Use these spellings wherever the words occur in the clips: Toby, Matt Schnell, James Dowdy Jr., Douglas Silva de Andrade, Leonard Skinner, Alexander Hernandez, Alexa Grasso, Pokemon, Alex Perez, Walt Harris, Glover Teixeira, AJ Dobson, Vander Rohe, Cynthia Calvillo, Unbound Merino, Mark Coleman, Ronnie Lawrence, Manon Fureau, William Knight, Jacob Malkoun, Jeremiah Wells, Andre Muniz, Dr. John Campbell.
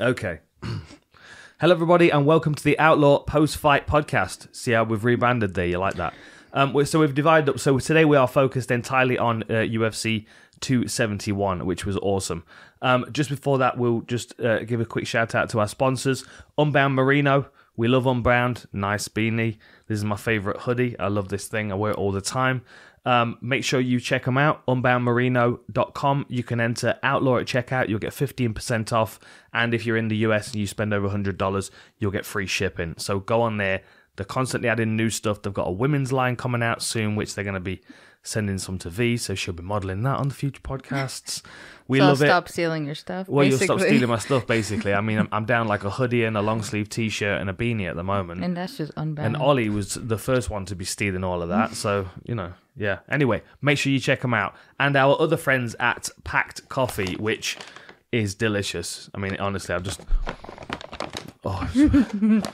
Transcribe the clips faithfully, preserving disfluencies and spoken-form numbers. Okay. Hello, everybody, and welcome to the Outlaw Post-Fight Podcast. See how we've rebranded there? You like that? Um, so we've divided up. So today we are focused entirely on uh, U F C two seventy-one, which was awesome. Um, just before that, we'll just uh, give a quick shout-out to our sponsors. Unbound Merino. We love Unbound. Nice beanie. This is my favourite hoodie. I love this thing. I wear it all the time. Um, make sure you check them out, unbound merino dot com. You can enter Outlaw at checkout. You'll get fifteen percent off. And if you're in the U S and you spend over one hundred dollars, you'll get free shipping. So go on there. They're constantly adding new stuff. They've got a women's line coming out soon, which they're going to be sending some to V, so she'll be modelling that on the future podcasts. We so love I'll it. Stop stealing your stuff. Well, basically. You'll stop stealing my stuff, basically. I mean, I'm, I'm down like a hoodie and a long sleeve T-shirt and a beanie at the moment. And that's just unbound. And Ollie was the first one to be stealing all of that. So, you know, yeah. Anyway, make sure you check them out. And our other friends at Pact Coffee, which is delicious. I mean, honestly, I've just... Oh, it's,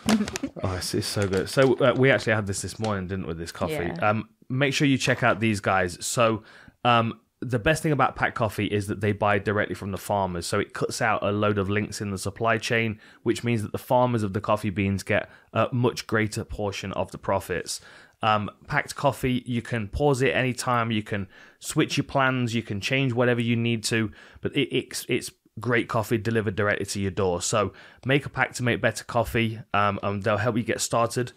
oh it's, it's so good. So uh, we actually had this this morning, didn't we, this coffee? Yeah. Um, make sure you check out these guys. So um, the best thing about Pact Coffee is that they buy directly from the farmers. So it cuts out a load of links in the supply chain, which means that the farmers of the coffee beans get a much greater portion of the profits. Um, Pact Coffee, you can pause it anytime. You can switch your plans. You can change whatever you need to. But it, it, it's great coffee delivered directly to your door. So make a pack to make better coffee, um, and they'll help you get started.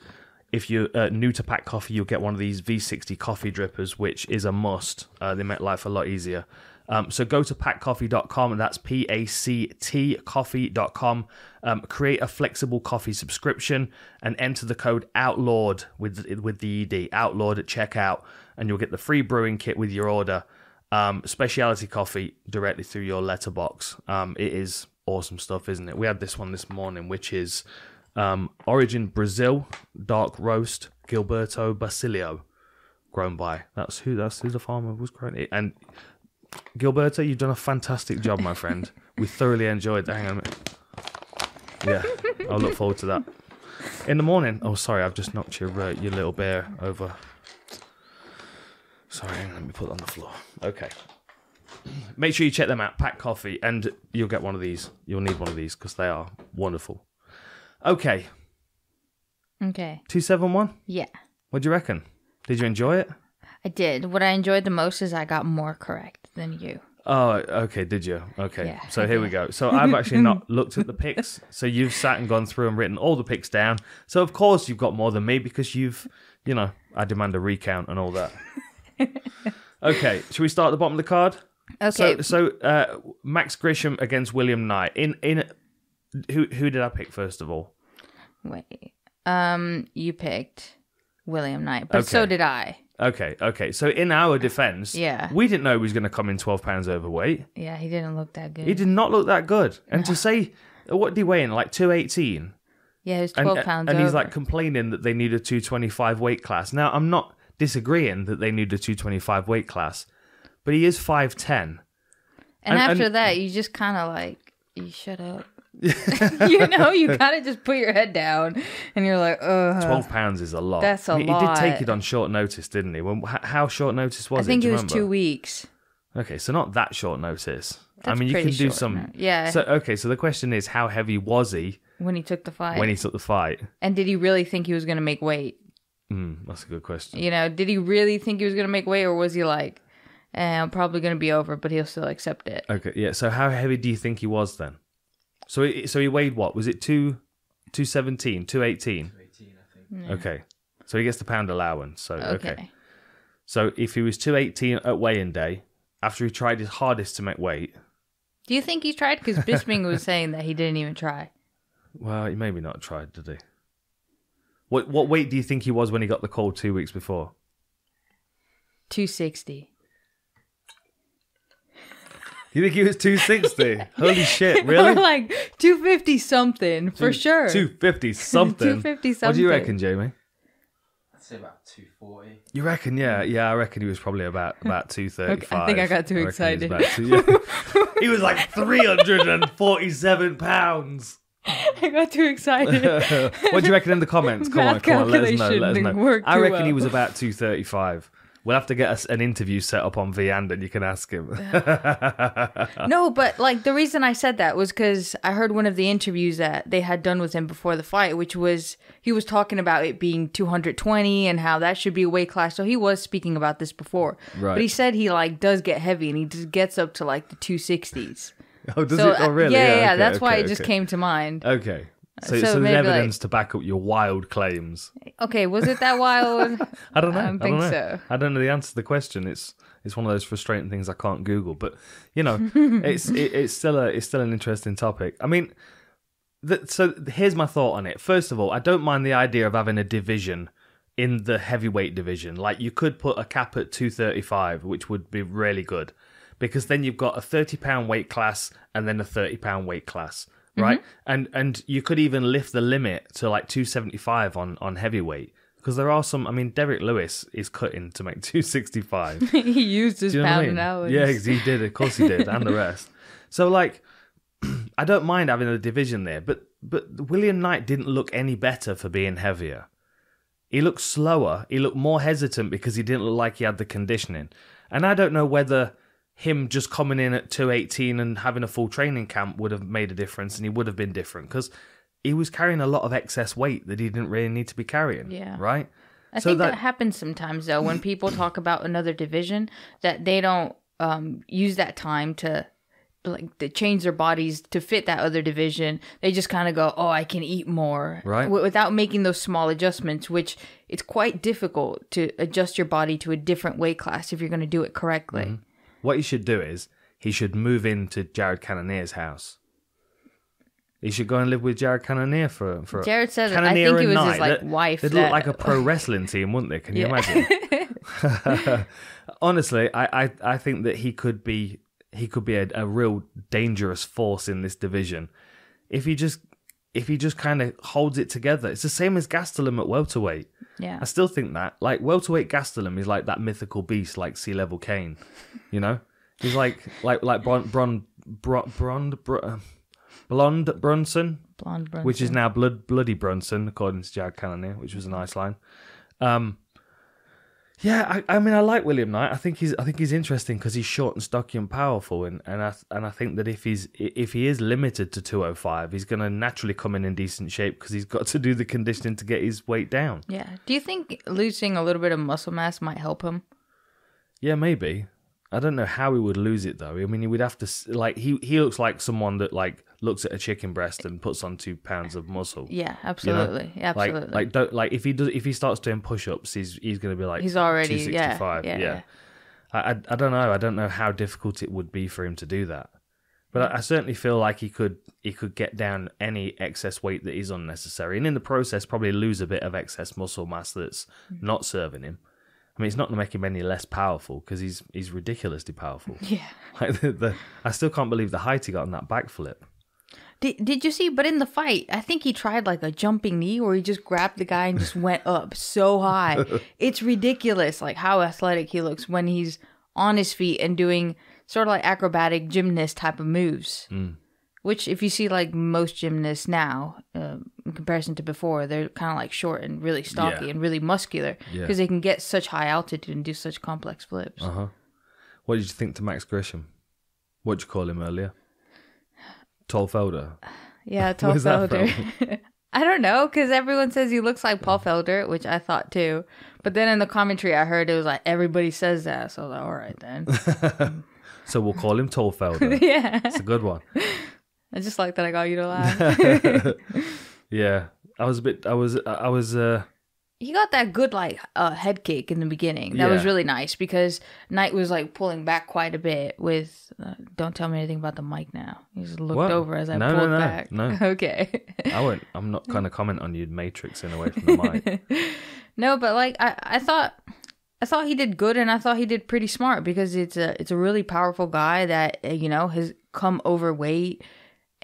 If you're uh, new to Pact Coffee, you'll get one of these V sixty coffee drippers, which is a must. Uh, they make life a lot easier. Um, so go to pact coffee dot com, and that's P A C T coffee dot com. Um, create a flexible coffee subscription and enter the code OUTLAWED with, with the E D, OUTLAWED at checkout, and you'll get the free brewing kit with your order. Um, specialty coffee directly through your letterbox. Um, it is awesome stuff, isn't it? We had this one this morning, which is um, Origin Brazil Dark Roast Gilberto Basilio, grown by. That's who. That's who the farmer was growing it. And Gilberto, you've done a fantastic job, my friend. We thoroughly enjoyed that. Hang on a minute. Yeah, I'll look forward to that in the morning. Oh, sorry, I've just knocked your uh, your little bear over. Sorry, let me put it on the floor. Okay. Make sure you check them out, Pact Coffee, and you'll get one of these. You'll need one of these because they are wonderful. Okay. Okay. two seventy-one? Yeah. What do you reckon? Did you enjoy it? I did. What I enjoyed the most is I got more correct than you. Oh, okay. Did you? Okay. Yeah. So here we go. So I've actually not looked at the picks. So you've sat and gone through and written all the picks down. So of course you've got more than me because you've, you know, I demand a recount and all that. Okay, should we start at the bottom of the card? Okay. So, so uh, Max Grisham against William Knight. In in who who did I pick first of all? Wait, um, you picked William Knight, but okay. So did I. Okay, okay. So in our defense, yeah, we didn't know he was going to come in twelve pounds overweight. Yeah, he didn't look that good. He did not look that good. And no. To say, what did he weigh in? Like two eighteen. Yeah, he was twelve and, pounds. And over. He's like complaining that they need a two twenty five weight class. Now I'm not disagreeing that they need a two twenty-five weight class, but he is five ten. And, and after and, that, you just kind of like, you shut up. You know, you kind of just put your head down and you're like, ugh. twelve pounds is a lot. That's a he, lot. He did take it on short notice, didn't he? When, how short notice was it? I think it, it was remember? two weeks. Okay, so not that short notice. That's I mean, you can do some. Now. Yeah. So okay, so the question is, how heavy was he? When he took the fight. When he took the fight. And did he really think he was going to make weight? Mm, that's a good question. You know, did he really think he was going to make weight, or was he like, eh, I'm probably going to be over, but he'll still accept it? Okay, yeah. So how heavy do you think he was then? So he, so he weighed what? Was it two, two seventeen, two eighteen? two eighteen, I think. Yeah. Okay. So he gets the pound allowance. So okay. okay. So if he was two eighteen at weigh-in day, after he tried his hardest to make weight. Do you think he tried? Because Bisping was saying that he didn't even try. Well, he maybe not tried, did he? What what weight do you think he was when he got the call two weeks before? two sixty. You think he was two sixty? Yeah. Holy shit, really? Or like two fifty something, two, for sure. two fifty something? two fifty something. What do you reckon, Jamie? I'd say about two forty. You reckon, yeah. Yeah, I reckon he was probably about, about two thirty-five. Okay, I think I got too I excited. He was, two, yeah. He was like three hundred forty-seven pounds. I got too excited. What do you reckon in the comments? Come on, come on, let us know. Let us know. I reckon well. He was about two thirty-five. We'll have to get us an interview set up on Viand and you can ask him. No, but like the reason I said that was because I heard one of the interviews that they had done with him before the fight, which was he was talking about it being two hundred twenty and how that should be a weight class. So he was speaking about this before. Right. But he said he like does get heavy and he just gets up to like the two sixties. Oh, does so, it? Oh, really? Yeah, yeah. yeah okay, that's okay, why it okay. just came to mind. Okay. So, so, so there's evidence like, to back up your wild claims. Okay, was it that wild? I don't know. I don't think I don't know. so. I don't know the answer to the question. It's it's one of those frustrating things I can't Google. But you know, it's it, it's still a it's still an interesting topic. I mean, the, so here's my thought on it. First of all, I don't mind the idea of having a division in the heavyweight division. Like you could put a cap at two thirty-five, which would be really good, because then you've got a thirty pound weight class and then a thirty pound weight class. Right, mm-hmm. and and you could even lift the limit to like two seventy-five on on heavyweight, because there are some. I mean, Derek Lewis is cutting to make two sixty-five. He used his pound I mean? and hours. Yeah, he did. Of course, he did, and the rest. So like, I don't mind having a division there, but but William Knight didn't look any better for being heavier. He looked slower. He looked more hesitant because he didn't look like he had the conditioning, and I don't know whether him just coming in at two eighteen and having a full training camp would have made a difference, and he would have been different because he was carrying a lot of excess weight that he didn't really need to be carrying. Yeah. Right? I so think that... that happens sometimes, though, when people talk about another division, that they don't um, use that time to like to change their bodies to fit that other division. They just kind of go, oh, I can eat more. Right. W without making those small adjustments, which it's quite difficult to adjust your body to a different weight class if you're going to do it correctly. Mm-hmm. What he should do is he should move into Jared Cannonier's house. He should go and live with Jared Cannonier for for. Jared said it. I think it was Knight. his like wife. They'd that... look like a pro wrestling team, wouldn't they? Can you yeah. imagine? Honestly, I, I I think that he could be he could be a, a real dangerous force in this division if he just if he just kind of holds it together. It's the same as Gastelum at welterweight. Yeah, I still think that like welterweight Gastelum is like that mythical beast, like Sea Level Kane, you know. He's like like like Bron Bron Bron Bron Bron Blonde Brunson, Blonde Brunson, which is now Blood Bloody Brunson, according to Jared Cannonier, which was a nice line. Um, yeah, I, I mean, I like William Knight. I think he's I think he's interesting because he's short and stocky and powerful, and and I and I think that if he's if he is limited to two oh five, he's gonna naturally come in in decent shape because he's got to do the conditioning to get his weight down. Yeah. Do you think losing a little bit of muscle mass might help him? Yeah, maybe. I don't know how he would lose it though. I mean, he would have to like he he looks like someone that like looks at a chicken breast and puts on two pounds of muscle. Yeah, absolutely, you know? absolutely. Like, like don't like if he does if he starts doing push ups, he's he's gonna be like he's already two sixty-five. Yeah, yeah. yeah. I, I I don't know. I don't know how difficult it would be for him to do that, but I, I certainly feel like he could he could get down any excess weight that is unnecessary, and in the process probably lose a bit of excess muscle mass that's mm-hmm. not serving him. I mean, it's not going to make him any less powerful because he's he's ridiculously powerful. Yeah. Like the, the, I still can't believe the height he got on that backflip. Did, did you see? But in the fight, I think he tried like a jumping knee where he just grabbed the guy and just went up so high. It's ridiculous like how athletic he looks when he's on his feet and doing sort of like acrobatic gymnast type of moves. Mm. Which if you see like most gymnasts now, uh, in comparison to before, they're kind of like short and really stocky yeah. and really muscular because yeah. they can get such high altitude and do such complex flips. Uh-huh. What did you think to Max Grisham? What did you call him earlier? Tall Felder. Yeah, Tall Felder. I don't know, because everyone says he looks like Paul Felder, which I thought too. But then in the commentary I heard it was like, everybody says that. So I was like, all right then. So we'll call him Tall Felder. Yeah. It's a good one. I just like that I got you to laugh. Yeah, I was a bit. I was. I was. Uh... He got that good like uh, head kick in the beginning. That yeah. was really nice because Knight was like pulling back quite a bit. With uh, don't tell me anything about the mic now. He just looked what? over as I no, pulled no, no, back. No, okay. I won't. I'm not going to comment on you matrixing away from the mic. No, but like I, I thought. I thought he did good, and I thought he did pretty smart because it's a it's a really powerful guy that you know has come overweight.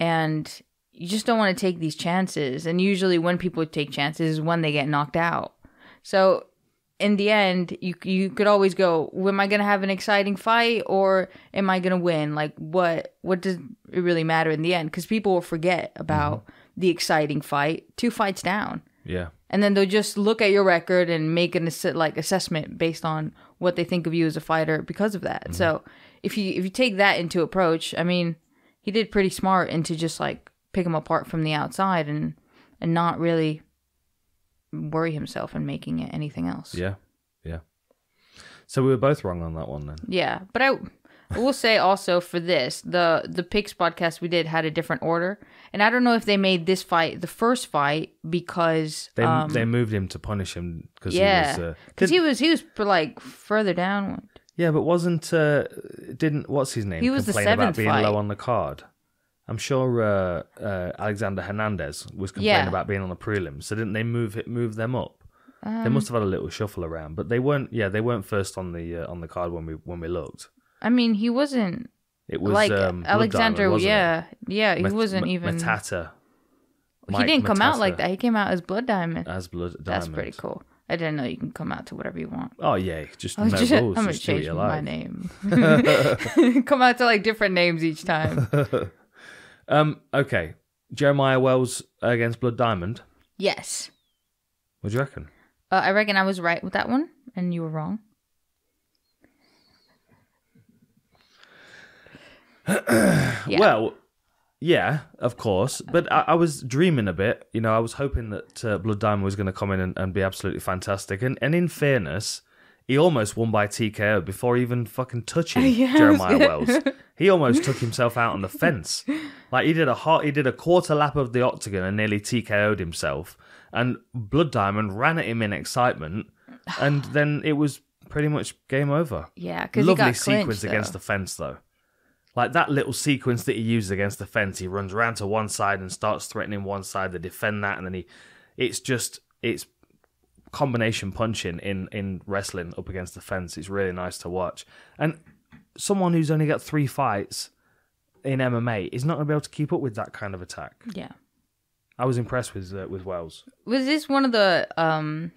And you just don't want to take these chances. And usually when people take chances is when they get knocked out. So in the end, you you could always go, well, am I going to have an exciting fight or am I going to win? Like, what what does it really matter in the end? Because people will forget about mm-hmm. the exciting fight two fights down. Yeah. And then they'll just look at your record and make an ass- like assessment based on what they think of you as a fighter because of that. Mm-hmm. So if you if you take that into approach, I mean, he did pretty smart into just like pick him apart from the outside and and not really worry himself in making it anything else. Yeah, yeah. So we were both wrong on that one then. Yeah, but I, I will say also for this, the the picks podcast we did had a different order, and I don't know if they made this fight the first fight because they um, they moved him to punish him because yeah, he was because uh, he was he was like further down. Yeah, but wasn't uh, didn't what's his name? He was complain the seventh about being fight. Low on the card. I'm sure uh, uh, Alexander Hernandez was complaining yeah. about being on the prelims. So didn't they move it, move them up? Um, they must have had a little shuffle around, but they weren't. Yeah, they weren't first on the uh, on the card when we when we looked. I mean, he wasn't. It was like um, Alexander. Diamond, yeah, it? yeah, he Met, wasn't M- even Matata. Mike he didn't Matata. come out like that. He came out as Blood Diamond. As Blood Diamond. That's pretty cool. I didn't know you can come out to whatever you want. Oh, yeah. Just no just, rules. I'm going to change my name. Come out to like different names each time. um. Okay. Jeremiah Wells against Blood Diamond. Yes. What do you reckon? Uh, I reckon I was right with that one and you were wrong. yeah. Well... Yeah, of course. But I, I was dreaming a bit. You know, I was hoping that uh, Blood Diamond was going to come in and, and be absolutely fantastic. And, and in fairness, he almost won by T K O before even fucking touching yeah, Jeremiah Wells. He almost took himself out on the fence. Like, he did a hot, he did a quarter lap of the octagon and nearly T K O'd himself. And Blood Diamond ran at him in excitement. And then it was pretty much game over. Yeah, because he got clinched, though. Lovely sequence against the fence, though. Like that little sequence that he uses against the fence, he runs around to one side and starts threatening one side. They defend that, and then he, it's just it's combination punching in in wrestling up against the fence. It's really nice to watch. And someone who's only got three fights in M M A is not going to be able to keep up with that kind of attack. Yeah, I was impressed with uh, with Wells. Was this one of the um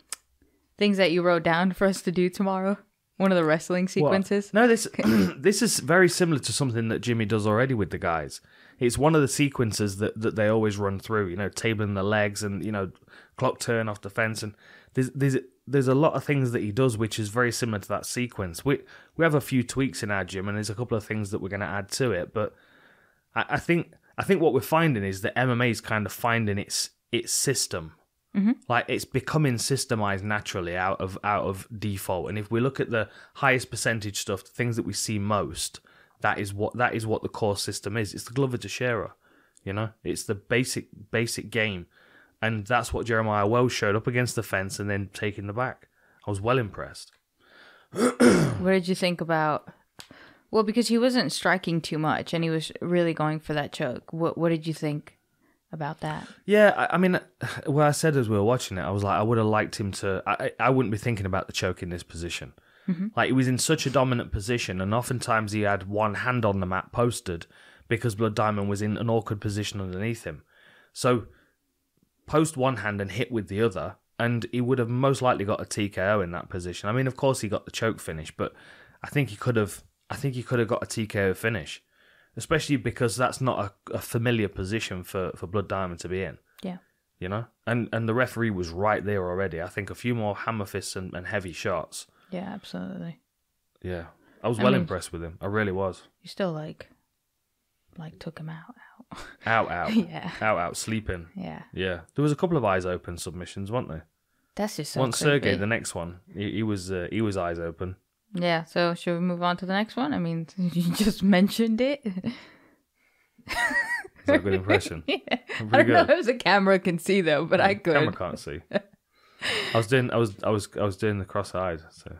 things that you wrote down for us to do tomorrow? One of the wrestling sequences? What? No, this this is very similar to something that Jimmy does already with the guys. It's one of the sequences that, that they always run through, you know, tabling the legs and, you know, clock turn off the fence. And there's, there's, there's a lot of things that he does, which is very similar to that sequence. We we have a few tweaks in our gym, and there's a couple of things that we're going to add to it. But I, I think I think what we're finding is that M M A is kind of finding its its system. Mm-hmm. Like it's becoming systemized naturally out of out of default, and if we look at the highest percentage stuff, the things that we see most, that is what that is what the core system is. It's the Glover Teixeira, you know. It's the basic basic game, and that's what Jeremiah Wells showed up against the fence and then taking the back. I was well impressed. What did you think about? Well, because he wasn't striking too much, and he was really going for that choke. What What did you think about that? Yeah, I mean, well, I said as we were watching it, I was like, I would have liked him to, I, I wouldn't be thinking about the choke in this position. Mm-hmm. Like, he was in such a dominant position, and oftentimes he had one hand on the mat posted because Blood Diamond was in an awkward position underneath him. So, post one hand and hit with the other, and he would have most likely got a T K O in that position. I mean, of course he got the choke finish, but I think he could have, I think he could have got a T K O finish. Especially because that's not a, a familiar position for, for Blood Diamond to be in. Yeah. You know? And and the referee was right there already. I think a few more hammer fists and, and heavy shots. Yeah, absolutely. Yeah. I was I well mean, impressed with him. I really was. You still like like took him out. Out, out. out. Yeah. Out, out. Sleeping. Yeah. Yeah. There was a couple of eyes open submissions, weren't there? That's just so Once creepy. Sergey, the next one, he, he was uh, he was eyes open. Yeah, so should we move on to the next one? I mean, you just mentioned it. Is that a good impression? Yeah. I don't good. know if the camera can see though, but yeah, I could. Camera can't see. I was doing, I was, I was, I was doing the cross-eyed. So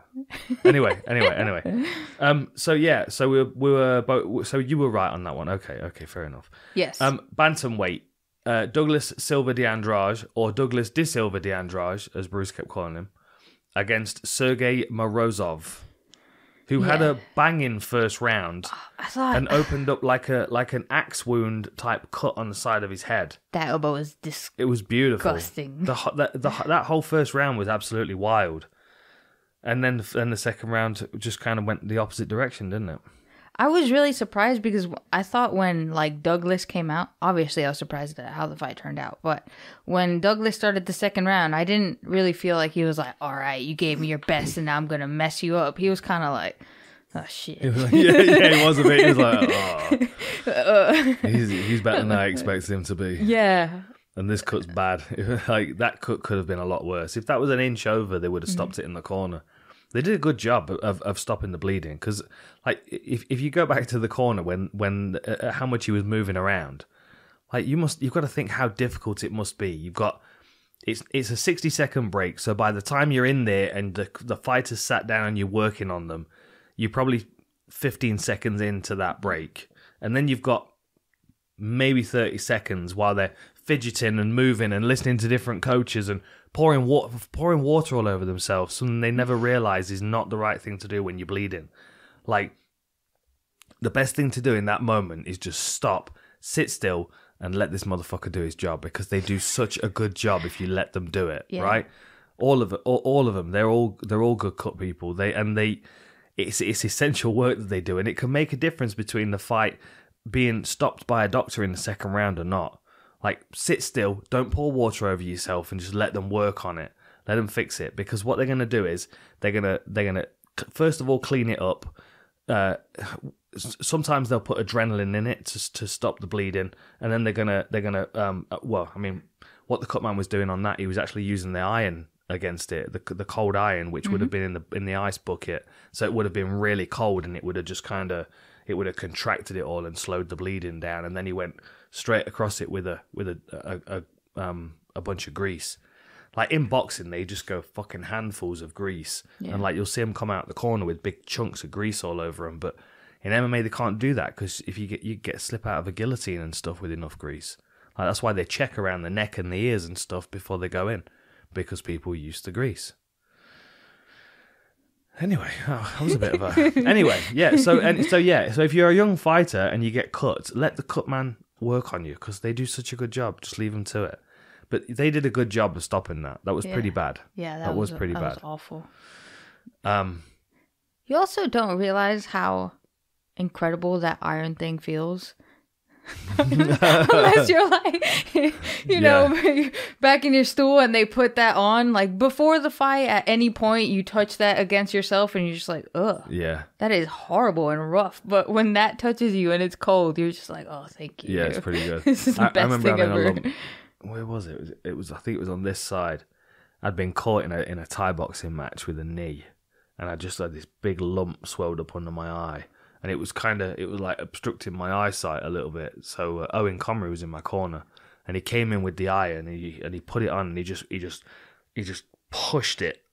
anyway, anyway, anyway. Um. So yeah. So we were, we were both. So you were right on that one. Okay. Okay. Fair enough. Yes. Um. Bantamweight. Uh. Douglas Silva de Andrade, or Douglas de Silva de Andrade, as Bruce kept calling him, against Sergey Morozov, who yeah. had a banging first round I thought, and opened up like a like an axe wound type cut on the side of his head. That elbow was disgusting. It was beautiful. The, the, the, that whole first round was absolutely wild. And then and the second round just kind of went the opposite direction, didn't it? I was really surprised because I thought when, like, Douglas came out, obviously I was surprised at how the fight turned out, but when Douglas started the second round, I didn't really feel like he was like, all right, you gave me your best and now I'm going to mess you up. He was kind of like, oh, shit. He was like, yeah, yeah, he was a bit. He was like, oh. Uh, he's, he's better than I expected him to be. Yeah. And this cut's bad. Like, that cut could have been a lot worse. If that was an inch over, they would have stopped mm-hmm. it in the corner. They did a good job of, of stopping the bleeding because, like, if if you go back to the corner when when uh, how much he was moving around, like you must you've got to think how difficult it must be. You've got it's it's a sixty second break, so by the time you're in there and the the fighters sat down and you're working on them, you're probably fifteen seconds into that break, and then you've got maybe thirty seconds while they're fidgeting and moving and listening to different coaches and pouring water, pouring water all over themselves, something they never realize is not the right thing to do when you're bleeding. Like, the best thing to do in that moment is just stop, sit still, and let this motherfucker do his job, because they do such a good job if you let them do it, yeah. right? All of it, all, all of them, they're all they're all good cut people. They and they, it's it's essential work that they do, and it can make a difference between the fight being stopped by a doctor in the second round or not. Like, sit still, don't pour water over yourself, and just let them work on it. Let them fix it, because what they're going to do is they're going to they're going to first of all clean it up. Uh, sometimes they'll put adrenaline in it to to stop the bleeding, and then they're gonna they're gonna um well, I mean, what the cutman was doing on that, he was actually using the iron against it, the the cold iron, which mm-hmm. would have been in the in the ice bucket, so it would have been really cold, and it would have just kind of it would have contracted it all and slowed the bleeding down, and then he went straight across it with a with a, a, a um a bunch of grease. Like, in boxing, they just go fucking handfuls of grease, yeah. and like you'll see them come out the corner with big chunks of grease all over them. But in M M A, they can't do that, because if you get you get a slip out of a guillotine and stuff with enough grease, like, that's why they check around the neck and the ears and stuff before they go in, because people use the grease. Anyway, oh, that was a bit of a anyway. Yeah, so and so yeah, so if you're a young fighter and you get cut, let the cut man work on you, because they do such a good job. Just leave them to it. But they did a good job of stopping that. That was yeah. pretty bad. Yeah, that, that was, was pretty that bad. That was awful. Um, you also don't realize how incredible that iron thing feels. Unless you're like, you yeah. know, back in your stool and they put that on. Like, before the fight, at any point, you touch that against yourself and you're just like, ugh. Yeah. That is horrible and rough. But when that touches you and it's cold, you're just like, oh, thank you. Yeah, it's pretty good. This is the I, best I remember thing ever. Lump, where was it? It was, it was, I think it was on this side. I'd been caught in a, in a Thai boxing match with a knee. And I just had this big lump swelled up under my eye. And it was kind of, it was like obstructing my eyesight a little bit. So uh, Owen Comrie was in my corner, and he came in with the iron, and he and he put it on, and he just he just he just pushed it,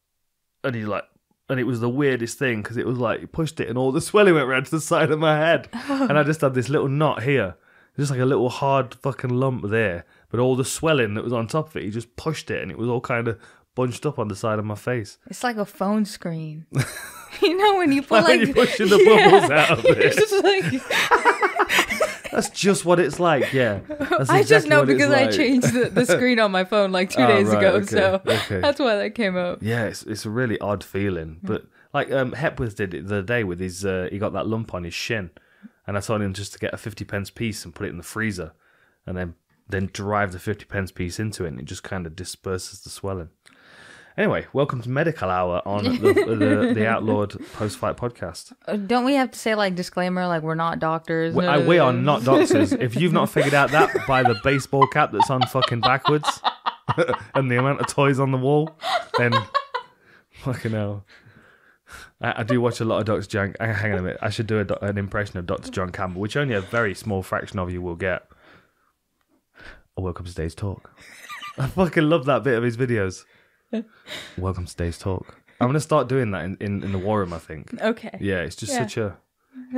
and he like, and it was the weirdest thing, because it was like he pushed it, and all the swelling went round to the side of my head, and I just had this little knot here, just like a little hard fucking lump there, but all the swelling that was on top of it, he just pushed it, and it was all kind of bunched up on the side of my face. It's like a phone screen. You know, when you put like, like... You're pushing the bubbles yeah, out of it. Just like... That's just what it's like, yeah. That's I exactly just know because like. I changed the, the screen on my phone like two oh, days right, ago, okay, so okay. That's why that came up. Yeah, it's, it's a really odd feeling. But like um, Hepworth did it the other day with his... Uh, he got that lump on his shin, and I told him just to get a fifty pence piece and put it in the freezer, and then, then drive the fifty pence piece into it, and it just kind of disperses the swelling. Anyway, welcome to Medical Hour on the, the, the Outlawed Post-Fight Podcast. Don't we have to say, like, disclaimer, like, we're not doctors? We, I, we are not doctors. If you've not figured out that by the baseball cap that's on fucking backwards and the amount of toys on the wall, then fucking hell. I, I do watch a lot of Doctor John... Hang on a minute. I should do a, an impression of Doctor John Campbell, which only a very small fraction of you will get. Oh, welcome to today's talk. I fucking love that bit of his videos. Welcome to today's talk. I'm gonna start doing that in, in, in the war room, I think. Okay. Yeah, it's just yeah. such a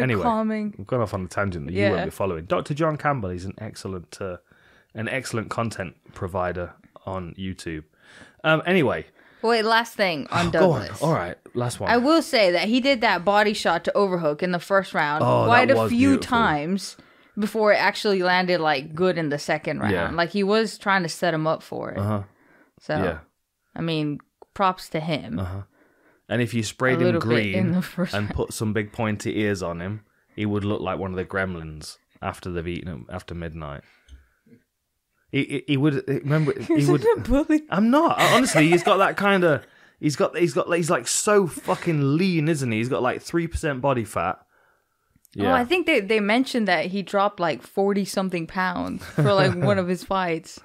anyway. Calming. We've gone off on a tangent that yeah. you won't be following. Doctor John Campbell is an excellent, uh, an excellent content provider on YouTube. Um. Anyway. Wait. Last thing on oh, Douglas. Go on. All right. Last one. I will say that he did that body shot to overhook in the first round oh, quite a few beautiful. times before it actually landed like good in the second round. Yeah. Like, he was trying to set him up for it. Uh huh. So. Yeah. I mean, props to him. Uh-huh. And if you sprayed him green and put some big pointy ears on him, he would look like one of the gremlins after they've eaten him after midnight. He, he, he would remember. He would. A bully. I'm not. Honestly, he's got that kind of. He's got. He's got. He's like so fucking lean, isn't he? He's got like three percent body fat. Yeah. Oh, I think they they mentioned that he dropped like forty something pounds for like one of his fights.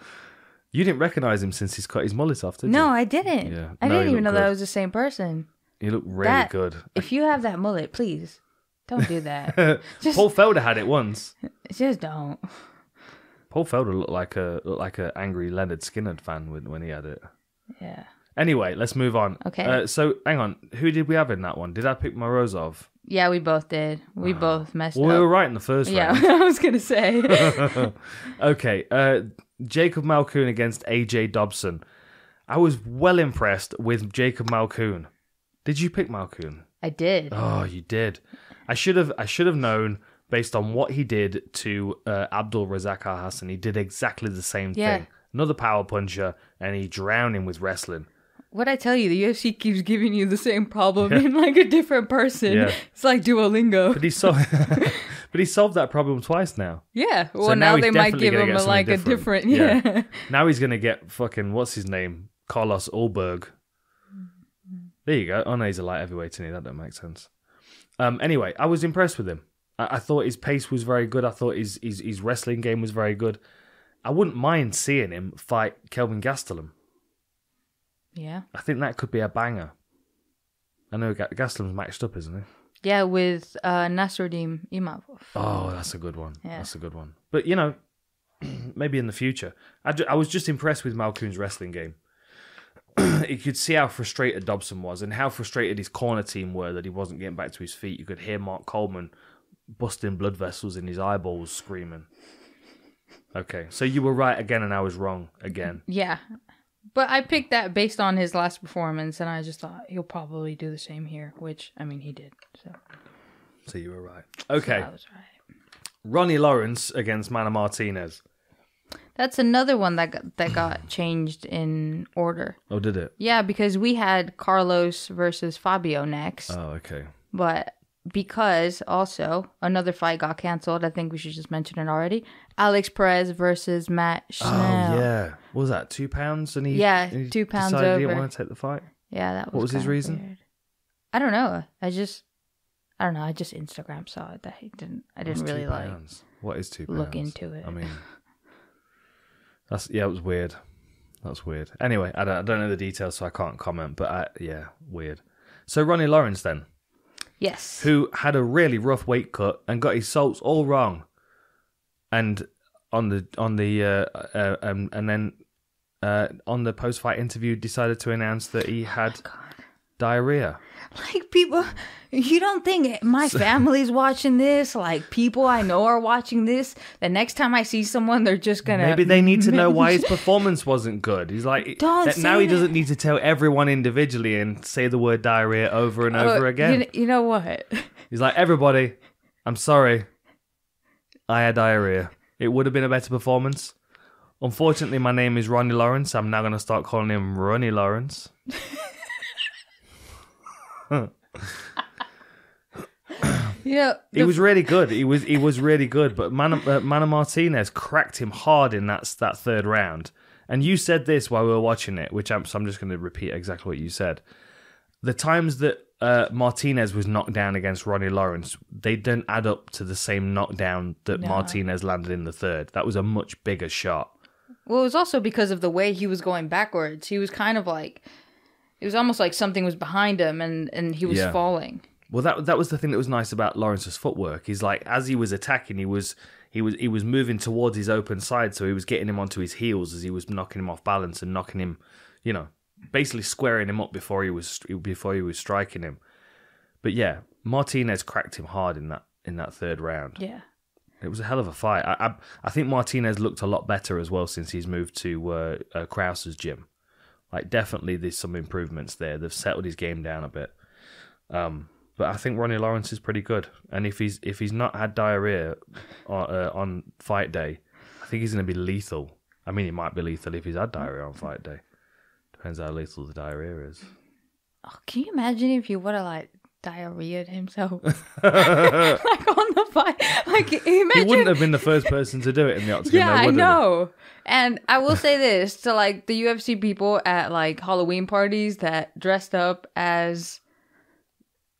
You didn't recognize him since he's cut his mullet off, did you? No, I didn't. Yeah. I no, didn't even know good. that was the same person. He looked really that, good. If you have that mullet, please don't do that. Just, Paul Felder had it once. Just don't. Paul Felder looked like a looked like an angry Leonard Skinner fan when, when he had it. Yeah. Anyway, let's move on. Okay. Uh, so, hang on. Who did we have in that one? Did I pick Morozov? Yeah, we both did. We oh. both messed well, up. Well, we were right in the first yeah, round. Yeah, I was going to say. Okay. Uh, Jacob Malkoun against A J Dobson. I was well impressed with Jacob Malkoun. Did you pick Malkoun? I did. Oh, you did. I should have I should have known... Based on what he did to uh, Abdul Razak Al Hassan, he did exactly the same yeah. thing. Another power puncher, and he drowned him with wrestling. What I tell you, the U F C keeps giving you the same problem yeah. in like a different person. Yeah. It's like Duolingo. But he solved. But he solved that problem twice now. Yeah. Well, so now, now they might give him a, like different. a different. Yeah. yeah. Now he's gonna get fucking what's his name, Carlos Ulberg. There you go. Oh no, he's a light heavyweight, isn't he? That don't make sense. Um. Anyway, I was impressed with him. I thought his pace was very good. I thought his, his his wrestling game was very good. I wouldn't mind seeing him fight Kelvin Gastelum. Yeah. I think that could be a banger. I know Gastelum's matched up, isn't he? Yeah, with uh, Nasruddin Imavov. Oh, that's a good one. Yeah. That's a good one. But, you know, maybe in the future. I, ju I was just impressed with Malkoun's wrestling game. You could see how frustrated Dobson was and how frustrated his corner team were that he wasn't getting back to his feet. You could hear Mark Coleman... busting blood vessels in his eyeballs, screaming. Okay, so you were right again and I was wrong again. Yeah, but I picked that based on his last performance and I just thought he'll probably do the same here, which, I mean, he did. So, so you were right. Okay. So I was right. Ronnie Lawrence against Manny Martinez. That's another one that got, that got changed in order. Oh, did it? Yeah, because we had Carlos versus Fabio next. Oh, okay. But... because also another fight got cancelled. I think we should just mention it already. Alex Perez versus Matt Schnell. Oh yeah, what was that two pounds? And he yeah, he two pounds decided over. He didn't want to take the fight. Yeah, that was. What was his reason? Weird. I don't know. I just, I don't know. I just Instagram saw it that he didn't. I didn't really two like. What is two pounds? Look into it. I mean, that's yeah. It was weird. That's weird. Anyway, I don't, I don't know the details, so I can't comment. But I, yeah, weird. So Ronnie Lawrence then. Yes. Who had a really rough weight cut and got his salts all wrong, and on the on the uh, uh, um, and then uh, on the post fight interview decided to announce that he had oh diarrhea. Like people, you don't think it, my family's watching this? Like people I know are watching this. The next time I see someone, they're just gonna maybe they need to know why his performance wasn't good. He's like, don't that, now he that. doesn't need to tell everyone individually and say the word diarrhea over and oh, over again. You, you know what? He's like, everybody, I'm sorry, I had diarrhea. It would have been a better performance. Unfortunately, my name is Ronnie Lawrence. I'm now gonna start calling him Ronnie Lawrence. Yeah, he was really good. He was he was really good. But Manny uh, Martinez cracked him hard in that that third round. And you said this while we were watching it, which I'm so I'm just going to repeat exactly what you said. The times that uh, Martinez was knocked down against Ronnie Lawrence, they didn't add up to the same knockdown that no. Martinez landed in the third. That was a much bigger shot. Well, it was also because of the way he was going backwards. He was kind of like. It was almost like something was behind him and, and he was yeah. falling. Well, that that was the thing that was nice about Lawrence's footwork. He's like, as he was attacking, he was he was he was moving towards his open side, so he was getting him onto his heels as he was knocking him off balance and knocking him, you know, basically squaring him up before he was before he was striking him. But yeah, Martinez cracked him hard in that in that third round. Yeah, it was a hell of a fight. I I, I think Martinez looked a lot better as well since he's moved to uh, uh, Krause's gym. Like, definitely there's some improvements there. They've settled his game down a bit. Um, but I think Ronnie Lawrence is pretty good. And if he's if he's not had diarrhea on, uh, on fight day, I think he's going to be lethal. I mean, he might be lethal if he's had diarrhea on fight day. Depends how lethal the diarrhea is. Oh, can you imagine if you would have, like, diarrheaed himself like on the fight. Like, imagine he wouldn't have been the first person to do it in the octagon. Yeah, though, I know. It? And I will say this to like the U F C people at like Halloween parties that dressed up as,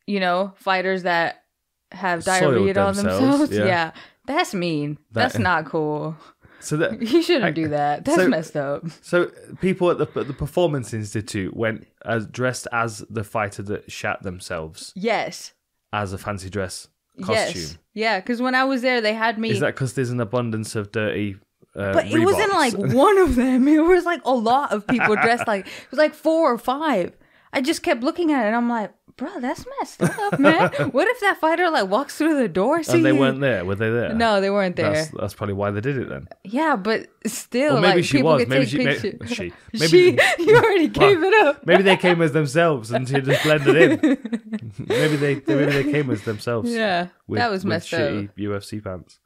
you know, fighters that have diarrhea on themselves. Yeah. yeah, that's mean. That, that's not cool. So that you shouldn't I, do that. That's so, messed up. So people at the at the Performance Institute went as dressed as the fighter that shat themselves. Yes. As a fancy dress costume. Yes. Yeah, because when I was there, they had me. Is that because there's an abundance of dirty? Uh, but it Reeboks? Wasn't like one of them. It was like a lot of people dressed like it was like four or five. I just kept looking at it. And I'm like, bro, that's messed up, man. What if that fighter like walks through the door? And they you? weren't there. Were they there? No, they weren't there. That's, that's probably why they did it then. Yeah, but still, well, maybe like, she people was. Could maybe take she, may, she. Maybe she. You already gave well, it up. Maybe they came as themselves, and she just blended in. maybe they. Maybe they came as themselves. Yeah, with, that was messed with up. Shitty U F C pants.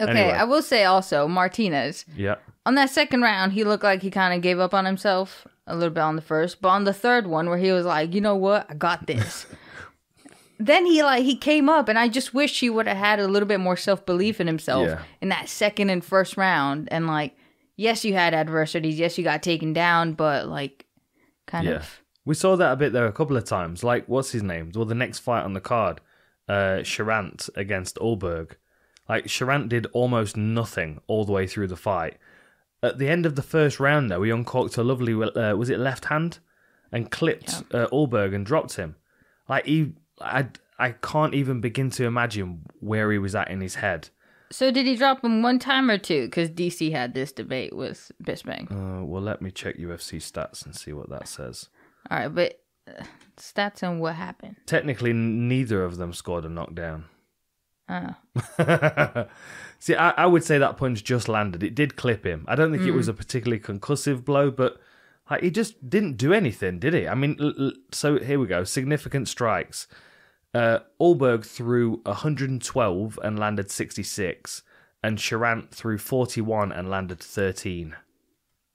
Okay, anyway. I will say also Martinez. Yeah. On that second round, he looked like he kind of gave up on himself. A little bit on the first, but on the third one where he was like, you know what, I got this. Then he like he came up, and I just wish he would have had a little bit more self-belief in himself yeah. in that second and first round. And like, yes, you had adversities. Yes, you got taken down, but like kind yeah. of. We saw that a bit there a couple of times. Like, what's his name? Well, the next fight on the card, uh, Cherant against Ullberg. Like, Cherant did almost nothing all the way through the fight. At the end of the first round, though, he uncorked a lovely, uh, was it left hand? And clipped yeah. uh, Ullberg and dropped him. Like, he, I, I can't even begin to imagine where he was at in his head. So did he drop him one time or two? Because D C had this debate with Bisping. Uh, well, let me check U F C stats and see what that says. All right, but uh, stats on what happened. Technically, neither of them scored a knockdown. Oh. See, I, I would say that punch just landed. It did clip him. I don't think mm. it was a particularly concussive blow, but like, he just didn't do anything, did he? I mean, l l so here we go. Significant strikes. Uh, Ullberg threw one hundred twelve and landed sixty-six, and Cherant threw forty-one and landed thirteen.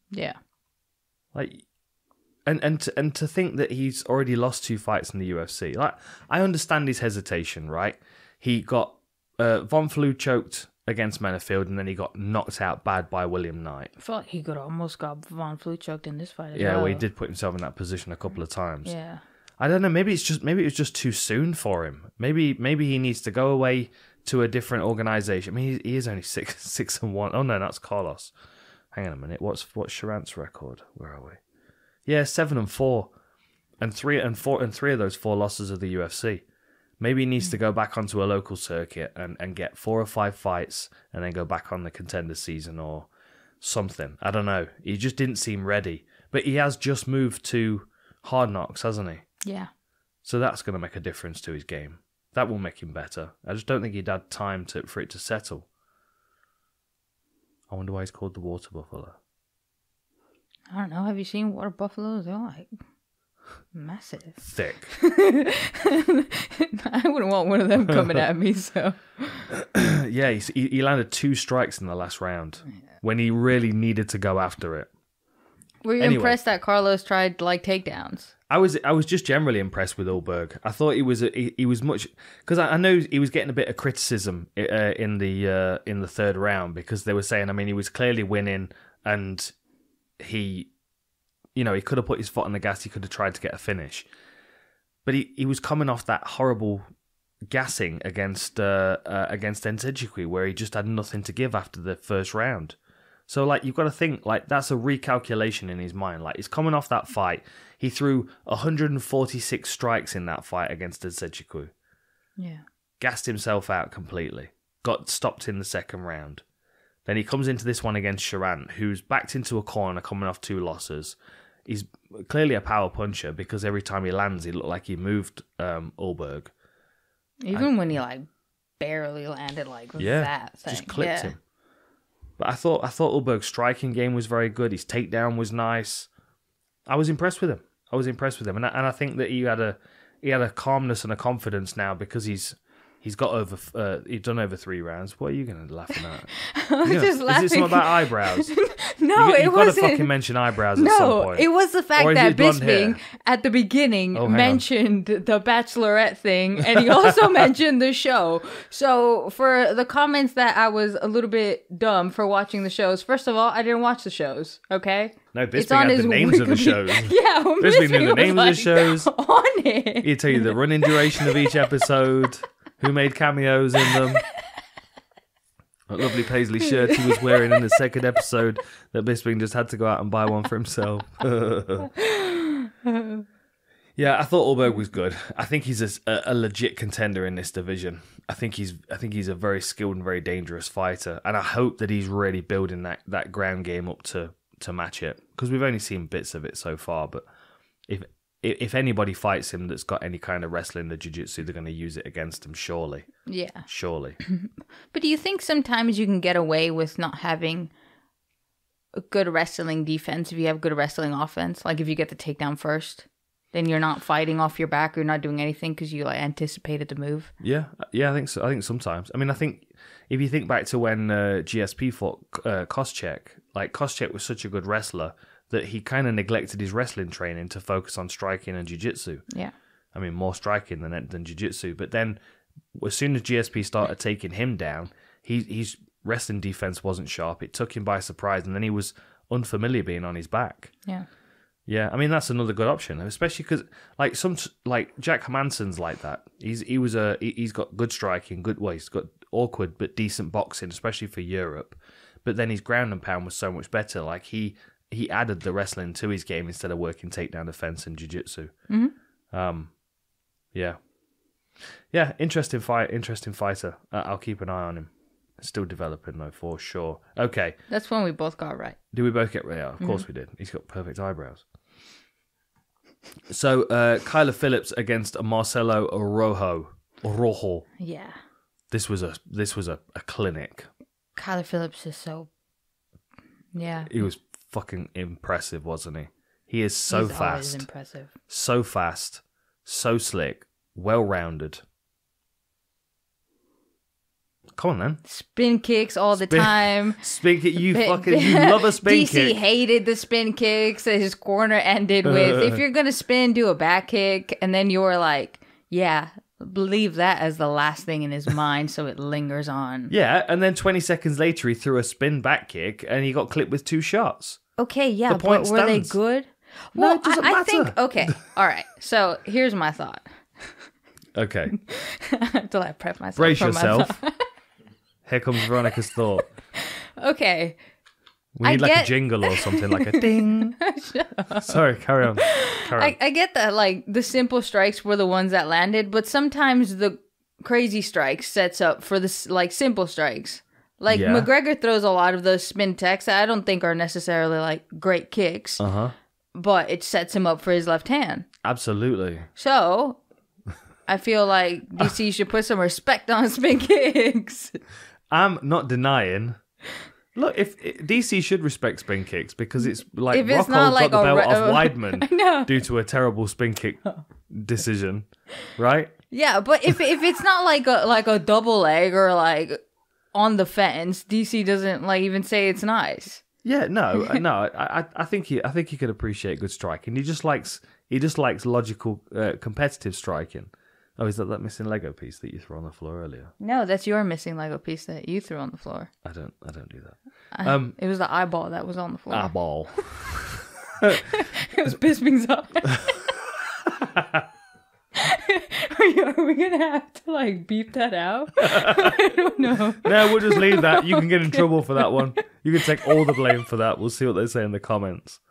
Yeah. Like, and and to, and to think that he's already lost two fights in the U F C. Like, I understand his hesitation, right? He got uh, Von Flue choked against Menefield, and then he got knocked out bad by William Knight. I feel like he got, almost got Von Flue choked in this fight as yeah, well. Yeah, well, he did put himself in that position a couple of times. Yeah. I don't know, maybe it's just maybe it was just too soon for him. Maybe maybe he needs to go away to a different organization. I mean, he, he is only six six and one. Oh no, that's Carlos. Hang on a minute. What's what's Cherant's record? Where are we? Yeah, seven and four. And three and four and three of those four losses of the U F C. Maybe he needs to go back onto a local circuit and, and get four or five fights and then go back on the contender season or something. I don't know. He just didn't seem ready. But he has just moved to Hard Knocks, hasn't he? Yeah. So that's going to make a difference to his game. That will make him better. I just don't think he'd had time to, for it to settle. I wonder why he's called the Water Buffalo. I don't know. Have you seen water buffaloes? They're like... massive. Thick. I wouldn't want one of them coming at me, so. Yeah, he, he landed two strikes in the last round yeah. when he really needed to go after it. Were you anyway, impressed that Carlos tried, like, takedowns? I was I was just generally impressed with Ullberg. I thought he was a, he, he was much... Because I, I know he was getting a bit of criticism uh, in the uh, in the third round because they were saying, I mean, he was clearly winning and he... You know, he could have put his foot on the gas. He could have tried to get a finish. But he, he was coming off that horrible gassing against uh, uh, against Ensejuku where he just had nothing to give after the first round. So, like, you've got to think, like, that's a recalculation in his mind. Like, he's coming off that fight. He threw one hundred forty-six strikes in that fight against Ensejuku. Yeah. Gassed himself out completely. Got stopped in the second round. Then he comes into this one against Cherant, who's backed into a corner coming off two losses. He's clearly a power puncher because every time he lands, he looked like he moved um, Ullberg. Even and, when he like barely landed, like with yeah, that thing. just clipped yeah. him. But I thought I thought Ullberg's striking game was very good. His takedown was nice. I was impressed with him. I was impressed with him, and I, and I think that he had a he had a calmness and a confidence now because he's He's got over. Uh, he's done over three rounds. What are you going to laugh about? I was you know, just is laughing. Is it something about eyebrows? No, you, it you've wasn't. You've got to fucking mention eyebrows no, at some point. No, it was the fact that Bisping at the beginning oh, mentioned on. the Bachelorette thing, and he also mentioned the show. So for the comments that I was a little bit dumb for watching the shows, first of all, I didn't watch the shows. Okay. No, Bisping had the names Wikipedia. of the shows. Yeah, well, Bisping knew the names like, of the shows. On it, he'd tell you the running duration of each episode. Who made cameos in them? That lovely paisley shirt he was wearing in the second episode that Bisping just had to go out and buy one for himself. Yeah, I thought Ullberg was good. I think he's a, a legit contender in this division. I think he's, I think he's a very skilled and very dangerous fighter, and I hope that he's really building that that ground game up to to match it, because we've only seen bits of it so far. But if If anybody fights him that's got any kind of wrestling or jiu-jitsu, they're going to use it against him, surely. Yeah. Surely. But do you think sometimes you can get away with not having a good wrestling defense if you have good wrestling offense? Like if you get the takedown first, then you're not fighting off your back, you're not doing anything because you like anticipated the move? Yeah. Yeah, I think so. I think sometimes. I mean, I think if you think back to when uh, G S P fought uh, Koscheck, like Koscheck was such a good wrestler that he kind of neglected his wrestling training to focus on striking and jiu-jitsu. Yeah. I mean, more striking than than jiu-jitsu. But then as soon as G S P started taking him down, he, his wrestling defense wasn't sharp. It took him by surprise, and then he was unfamiliar being on his back. Yeah. Yeah, I mean, that's another good option, especially because like some like Jack Hermanson's like that. He's he was a he's got good striking, good ways, well, got awkward but decent boxing, especially for Europe. But then his ground and pound was so much better. Like he He added the wrestling to his game instead of working takedown defense and jiu-jitsu. Mm-hmm. Um, yeah. Yeah, interesting fight, interesting fighter. Uh, I'll keep an eye on him. Still developing, though, for sure. Okay. That's one we both got right. Did we both get right? Yeah, of mm-hmm. course we did. He's got perfect eyebrows. So, uh, Kyler Phillips against Marcelo Rojo. Rojo. Yeah. This was a, this was a, a clinic. Kyler Phillips is so... Yeah. He was... fucking impressive, wasn't he? He is so He's fast, impressive, so fast, so slick, well-rounded. Come on, man! Spin kicks all spin, the time. Spin kick, you but, fucking you love a spin D C kick. D C hated the spin kicks that his corner ended with. Uh, if you're gonna spin, do a back kick, and then you're like, yeah. Believe that as the last thing in his mind, so it lingers on. Yeah, and then twenty seconds later, he threw a spin back kick, and he got clipped with two shots. Okay, yeah, the point but were stands. They good? Well, no, it doesn't I, I think okay, all right. So here's my thought. Okay, until I prep myself. Brace for yourself. My Here comes Veronica's thought. Okay, we need I like get... a jingle or something, like a ding. Sorry, carry on. Carry on. I, I get that, like, the simple strikes were the ones that landed, but sometimes the crazy strikes sets up for the, like, simple strikes. Like, yeah. McGregor throws a lot of those spin techs that I don't think are necessarily, like, great kicks, uh-huh. but it sets him up for his left hand. Absolutely. So, I feel like D C should put some respect on spin kicks. I'm not denying... Look, if, if D C should respect spin kicks, because it's like it's Rockhold got like the belt off Weidman due to a terrible spin kick decision, right? Yeah, but if if it's not like a like a double leg or like on the fence, D C doesn't like even say it's nice. Yeah, no, no, I I think he I think he could appreciate good striking. He just likes he just likes logical uh, competitive striking. Oh, is that that missing Lego piece that you threw on the floor earlier? No, that's your missing Lego piece that you threw on the floor. I don't, I don't do that. I, um, it was the eyeball that was on the floor. Eyeball. It was Bisping's eye. Are, you, are we gonna have to like beep that out? I don't know. No, we'll just leave that. You can get in trouble for that one. You can take all the blame for that. We'll see what they say in the comments.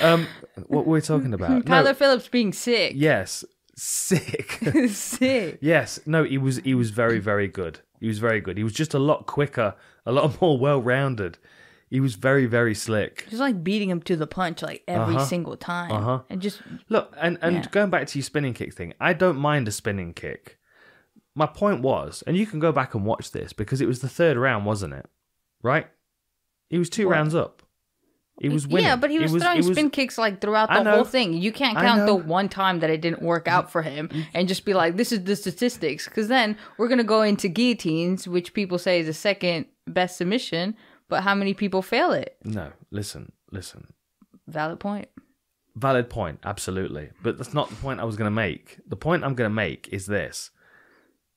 Um, what were we talking about? Kyler no, Phillips being sick. Yes. Sick. Sick. Yes. No, he was he was very, very good. He was very good. He was just a lot quicker, a lot more well-rounded. He was very, very slick. Just like beating him to the punch like every uh-huh. single time. Uh-huh. And just look, and, and yeah. going back to your spinning kick thing, I don't mind a spinning kick. My point was, and you can go back and watch this because it was the third round, wasn't it? Right? He was two what? rounds up. It was winning. Yeah, but he was, was throwing was, spin kicks like throughout the whole thing. You can't count the one time that it didn't work out for him and just be like, this is the statistics. Because then we're going to go into guillotines, which people say is the second best submission. But how many people fail it? No, listen, listen. Valid point. Valid point, absolutely. But that's not the point I was going to make. The point I'm going to make is this.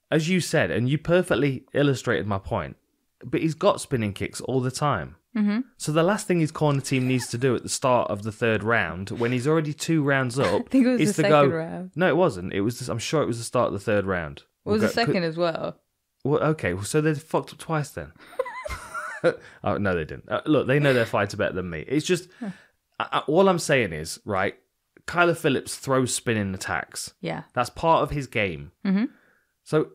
As you said, and you perfectly illustrated my point, but he's got spinning kicks all the time. Mm-hmm. So the last thing his corner team needs to do at the start of the third round, when he's already two rounds up, I think it was is the to second go, round. No, it wasn't. It was. Just, I'm sure it was the start of the third round. It was we'll the go, second could, as well. Well, okay. Well, so they fucked up twice then. Oh no, they didn't. Uh, look, they know their fighter better than me. It's just huh. I, I, all I'm saying is right. Kyler Phillips throws spinning attacks. Yeah, that's part of his game. Mm-hmm. So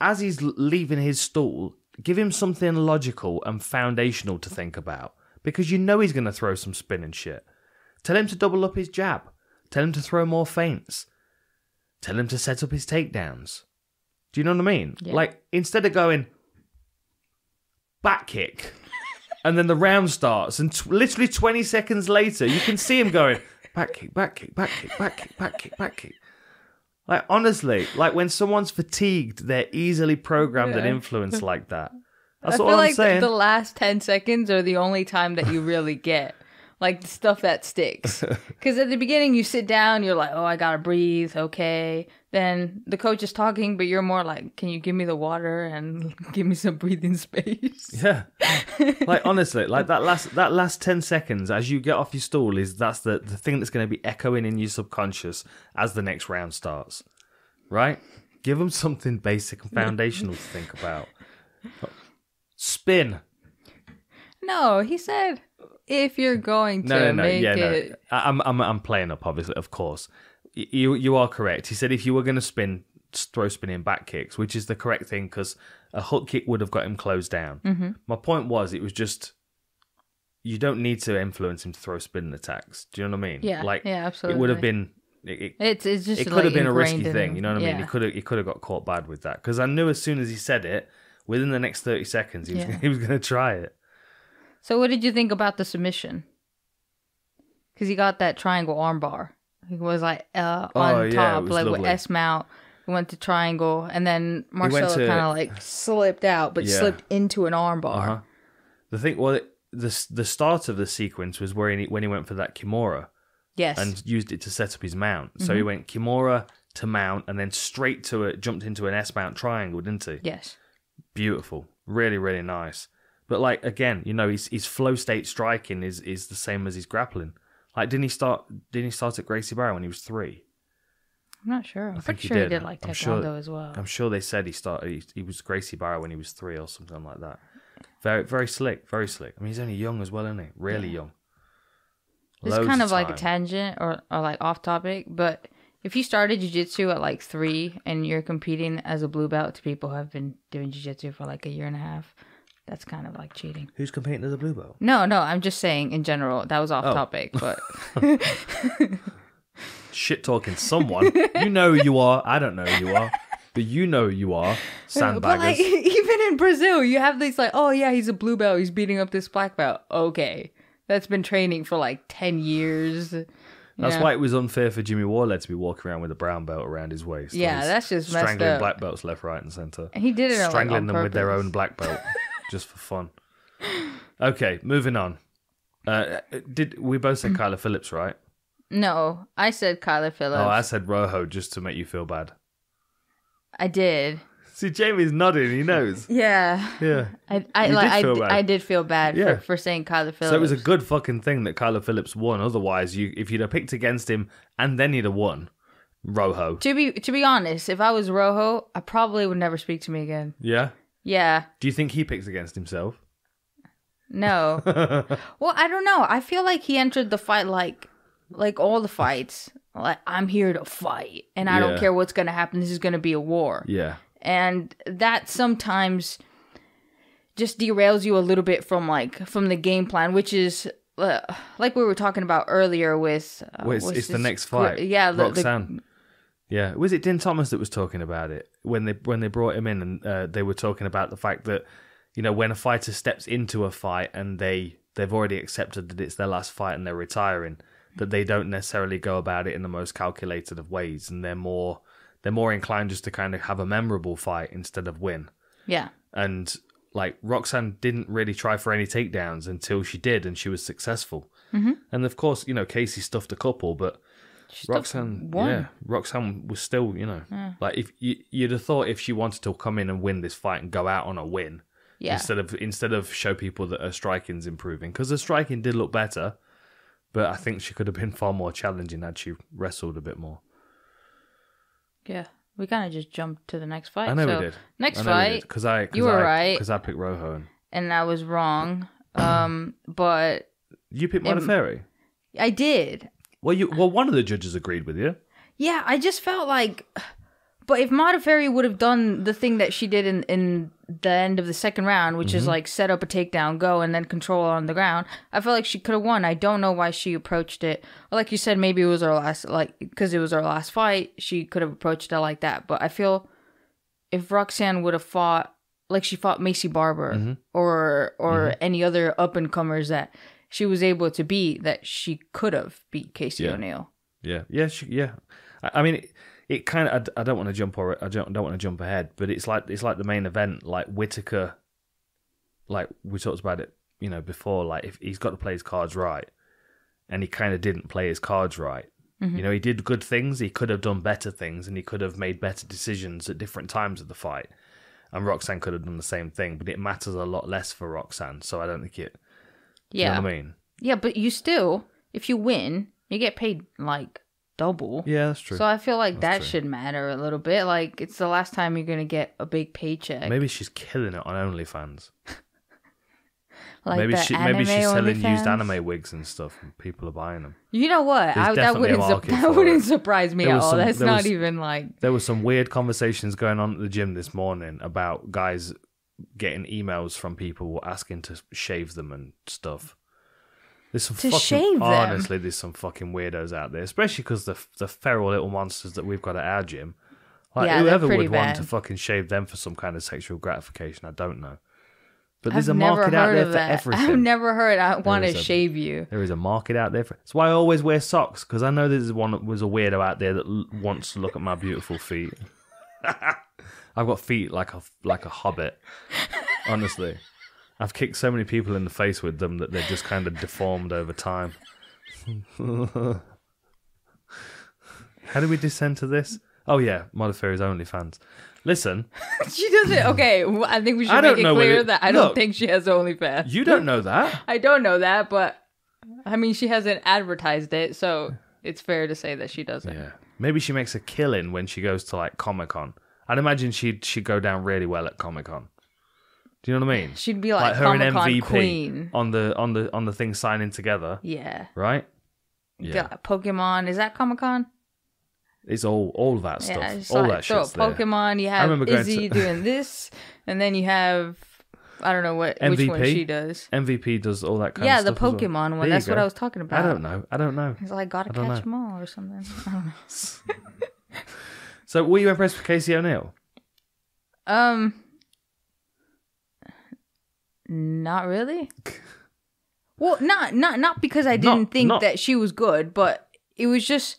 as he's leaving his stall, give him something logical and foundational to think about, because you know he's going to throw some spin and shit. Tell him to double up his jab. Tell him to throw more feints. Tell him to set up his takedowns. Do you know what I mean? Yeah. Like, instead of going back kick and then the round starts and t literally twenty seconds later, you can see him going back kick, back kick, back kick, back kick, back kick, back kick. Like, honestly, like, when someone's fatigued, they're easily programmed yeah. and influenced like that. That's I all feel I'm like saying. The last ten seconds are the only time that you really get, like, the stuff that sticks. Because at the beginning, you sit down, you're like, oh, I got to breathe, okay. Then the coach is talking, but you're more like, can you give me the water and give me some breathing space? Yeah. Like, honestly, like, that last that last ten seconds as you get off your stool is that's the, the thing that's going to be echoing in your subconscious as the next round starts, right? Give them something basic and foundational to think about. Spin. No, he said, if you're going to no, no, no. make yeah, it... No. I'm, I'm, I'm playing up, obviously, of course. You you are correct. He said if you were going to spin, throw spinning back kicks, which is the correct thing because a hook kick would have got him closed down. Mm-hmm. My point was it was just you don't need to influence him to throw spinning attacks. Do you know what I mean? Yeah, like, yeah, absolutely. It would have been it. It's, it's just it could like have been a risky thing. You know what I mean? Yeah. He could have he could have got caught bad with that because I knew as soon as he said it, within the next thirty seconds, he was yeah. he was going to try it. So what did you think about the submission? Because he got that triangle armbar. He was like uh, on oh, yeah, top, like lovely. With S mount. He went to triangle, and then Marcelo to... kind of like slipped out, but yeah. slipped into an armbar. Uh-huh. The thing, well, it, the the start of the sequence was where he, when he went for that Kimura, yes, and used it to set up his mount. So mm-hmm. he went Kimura to mount, and then straight to it, jumped into an S mount triangle, didn't he? Yes, beautiful, really, really nice. But like again, you know, his his flow state striking is is the same as his grappling. Like, didn't he start? Didn't he start at Gracie Barrow when he was three? I'm not sure. I'm I think pretty sure he did, he did like taekwondo sure, as well. I'm sure they said he started. He, he was Gracie Barrow when he was three or something like that. Very, very slick. Very slick. I mean, he's only young as well, isn't he? Really yeah. young. It's kind of, of like a tangent or, or like off topic, but if you started jiu-jitsu at like three and you're competing as a blue belt to people who have been doing jiu-jitsu for like a year and a half. That's kind of like cheating. Who's competing as a blue belt? No, no, I'm just saying in general. That was off oh. topic, but... Shit talking someone. You know who you are. I don't know who you are. But you know who you are. Sandbaggers. But like, even in Brazil, you have these like, oh yeah, he's a blue belt. He's beating up this black belt. Okay. That's been training for like ten years. That's yeah. why it was unfair for Jimmy Warled to be walking around with a brown belt around his waist. Yeah, that's just messed up. Strangling black belts left, right and centre. And he did it on Strangling like, on them purpose. With their own black belt. Just for fun. Okay, moving on. Uh, did we both say Kyler Phillips, right? No, I said Kyler Phillips. Oh, I said Rojo just to make you feel bad. I did. See, Jamie's nodding. He knows. Yeah. Yeah. I I, like, did I, I did feel bad yeah. for, for saying Kyler Phillips. So it was a good fucking thing that Kyler Phillips won. Otherwise, you if you'd have picked against him and then he'd have won. Rojo. To be, to be honest, if I was Rojo, I probably would never speak to me again. Yeah? Yeah. Do you think he picks against himself? No. Well, I don't know. I feel like he entered the fight like, like all the fights. Like, I'm here to fight, and I yeah. don't care what's going to happen. This is going to be a war. Yeah. And that sometimes just derails you a little bit from like from the game plan, which is uh, like we were talking about earlier with. Uh, well, it's it's the next fight. Yeah, the, Roxanne. The, Yeah, was it Din Thomas that was talking about it when they when they brought him in and uh, they were talking about the fact that, you know, when a fighter steps into a fight and they they've already accepted that it's their last fight and they're retiring, that they don't necessarily go about it in the most calculated of ways, and they're more they're more inclined just to kind of have a memorable fight instead of win. Yeah. And like Roxanne didn't really try for any takedowns until she did, and she was successful. Mm-hmm. And of course, you know, Casey stuffed a couple, but she Roxanne, yeah, Roxanne was still, you know, yeah. like if you, you'd have thought if she wanted to come in and win this fight and go out on a win, yeah. instead of instead of show people that her striking's improving, because her striking did look better, but I think she could have been far more challenging had she wrestled a bit more. Yeah, we kind of just jumped to the next fight. I know so we did. Next I know fight, because I cause you were I, right because I picked Rojo and and I was wrong, um, but you picked Modafferi. I did. Well, you well one of the judges agreed with you. Yeah, I just felt like, but if Modafferi would have done the thing that she did in, in the end of the second round, which mm-hmm. is like set up a takedown, go, and then control on the ground, I felt like she could have won. I don't know why she approached it. Like you said, maybe it was her last, like because it was her last fight, she could have approached it like that. But I feel if Roxanne would have fought, like she fought Macy Barber mm-hmm. or or mm-hmm. any other up and comers that she was able to beat, that she could have beat Casey yeah. O'Neill. Yeah, yeah, she, yeah. I, I mean, it, it kind of. I, I don't want to jump or I don't don't want to jump ahead, but it's like it's like the main event. Like Whittaker, like we talked about it, you know, before. Like if he's got to play his cards right, and he kind of didn't play his cards right. Mm-hmm. You know, he did good things. He could have done better things, and he could have made better decisions at different times of the fight. And Roxanne could have done the same thing, but it matters a lot less for Roxanne. So I don't think it. Yeah. You know what I mean? Yeah, but you still, if you win, you get paid like double. Yeah, that's true. So I feel like that's that true. should matter a little bit. Like it's the last time you're gonna get a big paycheck. Maybe she's killing it on OnlyFans. like maybe she, maybe she's selling fans? used anime wigs and stuff, and people are buying them. You know what? I, that wouldn't su that wouldn't surprise me at all. Some, that's not was, even like. There were some weird conversations going on at the gym this morning about guys getting emails from people asking to shave them and stuff. There's some to fucking, shave honestly, them. There's some fucking weirdos out there, especially because the the feral little monsters that we've got at our gym. Like yeah, whoever would bad. want to fucking shave them for some kind of sexual gratification, I don't know. But there's I've a market out there for that. everything. I've never heard. I want to shave you. There is a market out there for. That's why I always wear socks, because I know there's one that was a weirdo out there that l wants to look at my beautiful feet. I've got feet like a like a hobbit. Honestly, I've kicked so many people in the face with them that they're just kind of deformed over time. How do we descend to this? Oh yeah, Modafferi's OnlyFans. Listen, she doesn't. Okay, I think we should make it clear it, that I look, don't think she has OnlyFans. You don't know that. I don't know that, but I mean, she hasn't advertised it, so it's fair to say that she doesn't. Yeah, maybe she makes a killing when she goes to like Comic-Con. I'd imagine she'd she'd go down really well at Comic-Con. Do you know what I mean? She'd be like, like her and M V P queen. on the on the on the thing signing together. Yeah. Right? Yeah. Got Pokemon. Is that Comic-Con? It's all all that stuff. Yeah, all like, that shit. Pokemon, there. you have Izzy to... doing this, and then you have I don't know what M V P? which one she does. M V P does all that kind yeah, of stuff. Yeah, the Pokemon well. one. There That's what I was talking about. I don't know. I don't know. It's like gotta catch know. them all or something. I don't know. So, were you impressed with Casey O'Neill? Um, not really. Well, not not not because I didn't not, think not. that she was good, but it was just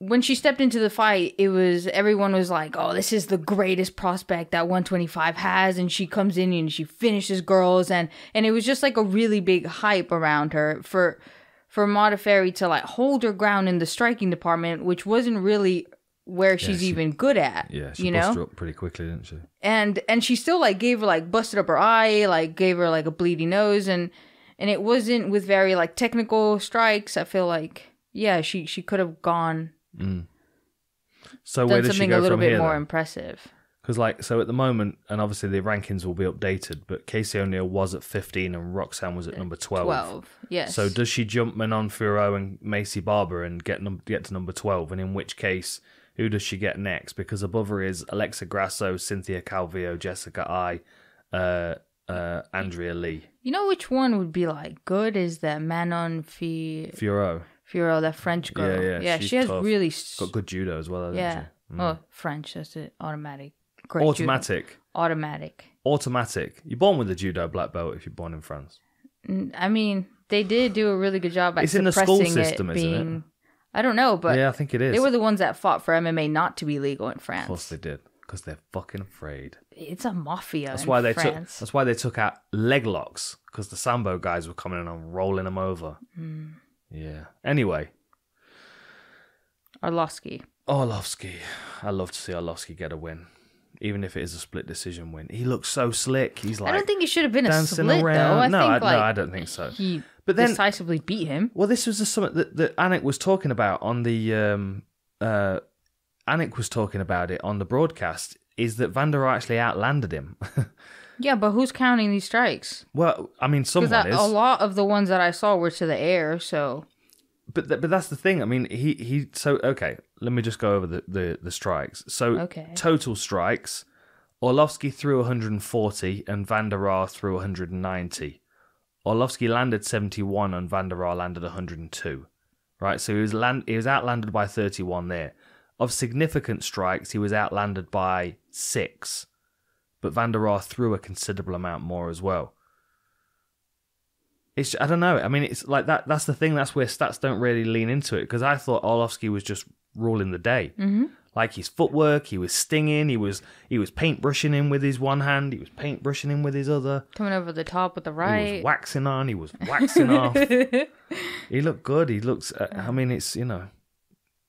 when she stepped into the fight, it was everyone was like, "Oh, this is the greatest prospect that one twenty-five has," and she comes in and she finishes girls, and and it was just like a really big hype around her for. For Modafferi to like hold her ground in the striking department, which wasn't really where yeah, she's she, even good at. Yeah, she you know? busted her up pretty quickly, didn't she? And and she still like gave her like busted up her eye, like gave her like a bleeding nose, and and it wasn't with very like technical strikes. I feel like yeah, she she could have gone. Mm. So where does she go from here? Done something a little bit more then? impressive. Because like so at the moment, and obviously the rankings will be updated, but Casey O'Neill was at fifteen and Roxanne was at number twelve. Twelve, yes. So does she jump Manon Fureau and Macy Barber and get num get to number twelve? And in which case, who does she get next? Because above her is Alexa Grasso, Cynthia Calvillo, Jessica I, uh, uh, Andrea Lee. You know which one would be like good is that Manon Fi Fureau. Fureau, that French girl. Yeah, yeah. Yeah, she's she has tough. really She's got good judo as well. Hasn't yeah. She? Mm. Oh, French. That's it. Automatic. Great automatic judo. automatic automatic. You're born with a judo black belt if you're born in France. I mean, they did do a really good job at it's suppressing in the school system, it being, isn't it? I don't know, but yeah, I think it is. They were the ones that fought for M M A not to be legal in France. Of course they did, because they're fucking afraid. It's a mafia. That's in why they France. took. That's why they took out leg locks, because the Sambo guys were coming in and rolling them over. Mm. Yeah. Anyway, Arlovski. Arlovski. I love to see Arlovski get a win. Even if it is a split decision win, he looks so slick. He's like, I don't think it should have been a split around. though. I no, think I, like, no, I don't think so. He but then, decisively beat him. Well, this was the summit that, that Anik was talking about on the um, uh, Anik was talking about it on the broadcast. Is that Vander Rohe actually outlanded him? Yeah, but who's counting these strikes? Well, I mean, someone that, is. A lot of the ones that I saw were to the air, so. But th but that's the thing. I mean, he he. So okay, let me just go over the the, the strikes. So okay. Total strikes, Arlovski threw one hundred forty and Vander Rohe threw one hundred ninety. Arlovski landed seventy-one and Vander Rohe landed one hundred two. Right, so he was land he was outlanded by thirty-one there. Of significant strikes, he was outlanded by six, but Vander Rohe threw a considerable amount more as well. It's, I don't know. I mean, it's like that. That's the thing. That's where stats don't really lean into it, because I thought Arlovski was just ruling the day. Mm-hmm. Like his footwork, he was stinging. He was he was paintbrushing him with his one hand. He was paintbrushing him with his other. Coming over the top with the right. He was waxing on. He was waxing off. He looked good. He looks. Uh, I mean, it's you know,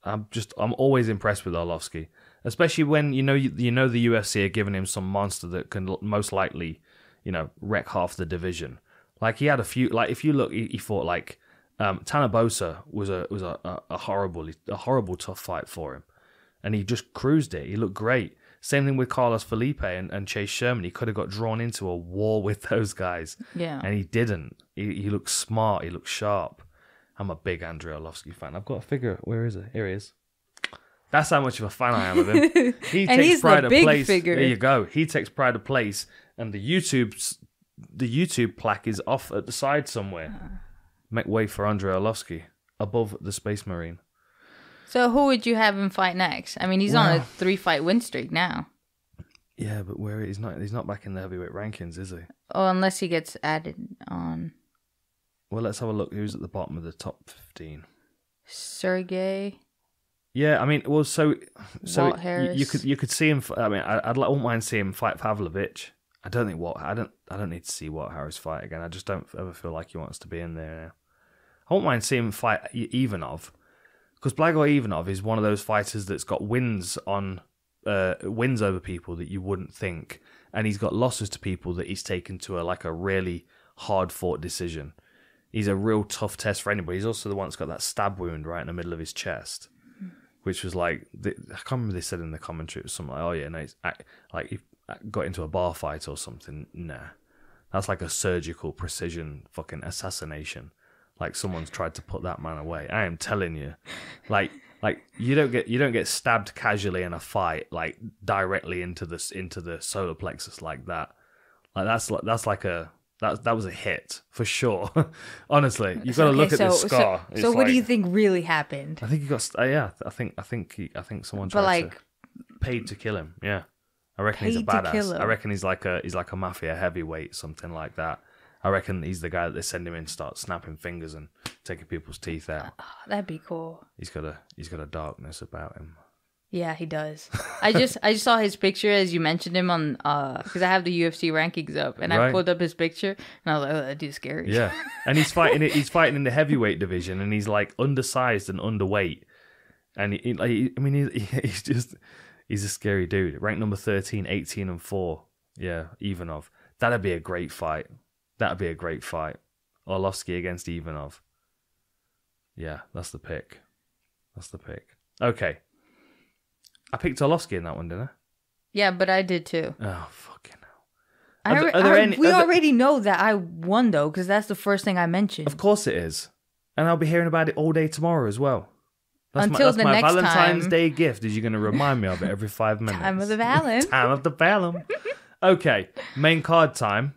I'm just I'm always impressed with Arlovski, especially when you know you, you know the U F C are giving him some monster that can most likely, you know, wreck half the division. Like, he had a few... Like, if you look, he, he fought, like... Um, Tanabosa was a was a, a, a horrible, a horrible tough fight for him. And he just cruised it. He looked great. Same thing with Carlos Felipe and, and Chase Sherman. He could have got drawn into a war with those guys. Yeah. And he didn't. He, he looked smart. He looked sharp. I'm a big Andrei Arlovski fan. I've got a figure. Where is it? Here he is. That's how much of a fan I am of him. He and takes he's pride the big of place. Figure. There you go. He takes pride of place. And the YouTube's... The YouTube plaque is off at the side somewhere. Make way for Andrei Arlovski above the Space Marine. So who would you have him fight next? I mean, he's well, on a three-fight win streak now. Yeah, but where he's not, he's not back in the heavyweight rankings, is he? Oh, unless he gets added on. Well, let's have a look. Who's at the bottom of the top fifteen? Sergey. Yeah, I mean, well, so so you, you could you could see him. I mean, I, I'd I wouldn't mind seeing him fight Pavlovich. I don't think what I don't I don't need to see Walt Harris fight again. I just don't ever feel like he wants to be in there now. I won't mind seeing him fight Ivanov, because Blagoy Ivanov is one of those fighters that's got wins on uh, wins over people that you wouldn't think, and he's got losses to people that he's taken to a like a really hard fought decision. He's a real tough test for anybody. He's also the one that's got that stab wound right in the middle of his chest, which was like the, I can't remember they said in the commentary. It was something like, "Oh yeah, no, it's like." If, got into a bar fight or something, nah. That's like a surgical precision fucking assassination. Like someone's tried to put that man away. I am telling you. Like like you don't get you don't get stabbed casually in a fight, like directly into this into the solar plexus like that. Like that's like that's like a that that was a hit for sure. Honestly, you've got to okay, look so, at this scar. So, so what like, do you think really happened? I think he got uh, yeah, I think I think he, I think someone tried but like, to paid to kill him. Yeah. I reckon he's a badass. I reckon he's like a he's like a mafia heavyweight, something like that. I reckon he's the guy that they send him in, start snapping fingers and taking people's teeth out. Oh, that'd be cool. He's got a he's got a darkness about him. Yeah, he does. I just I just saw his picture as you mentioned him on because uh, I have the U F C rankings up and right. I pulled up his picture and I was like, oh, that dude's scary. Yeah, and he's fighting he's fighting in the heavyweight division and he's like undersized and underweight, and he, he, I mean he, he's just. He's a scary dude. Ranked number thirteen, eighteen and four. Yeah, Ivanov. That'd be a great fight. That'd be a great fight. Arlovski against Ivanov. Yeah, that's the pick. That's the pick. Okay. I picked Arlovski in that one, didn't I? Yeah, but I did too. Oh, fucking hell. Are, I, are there I, any, we are already there... know that I won, though, because that's the first thing I mentioned. Of course it is. And I'll be hearing about it all day tomorrow as well. That's Until my, that's the my next Valentine's time. Day gift is you're going to remind me of it every five minutes. Time of the Valen. Time of the Valen. Okay, main card time.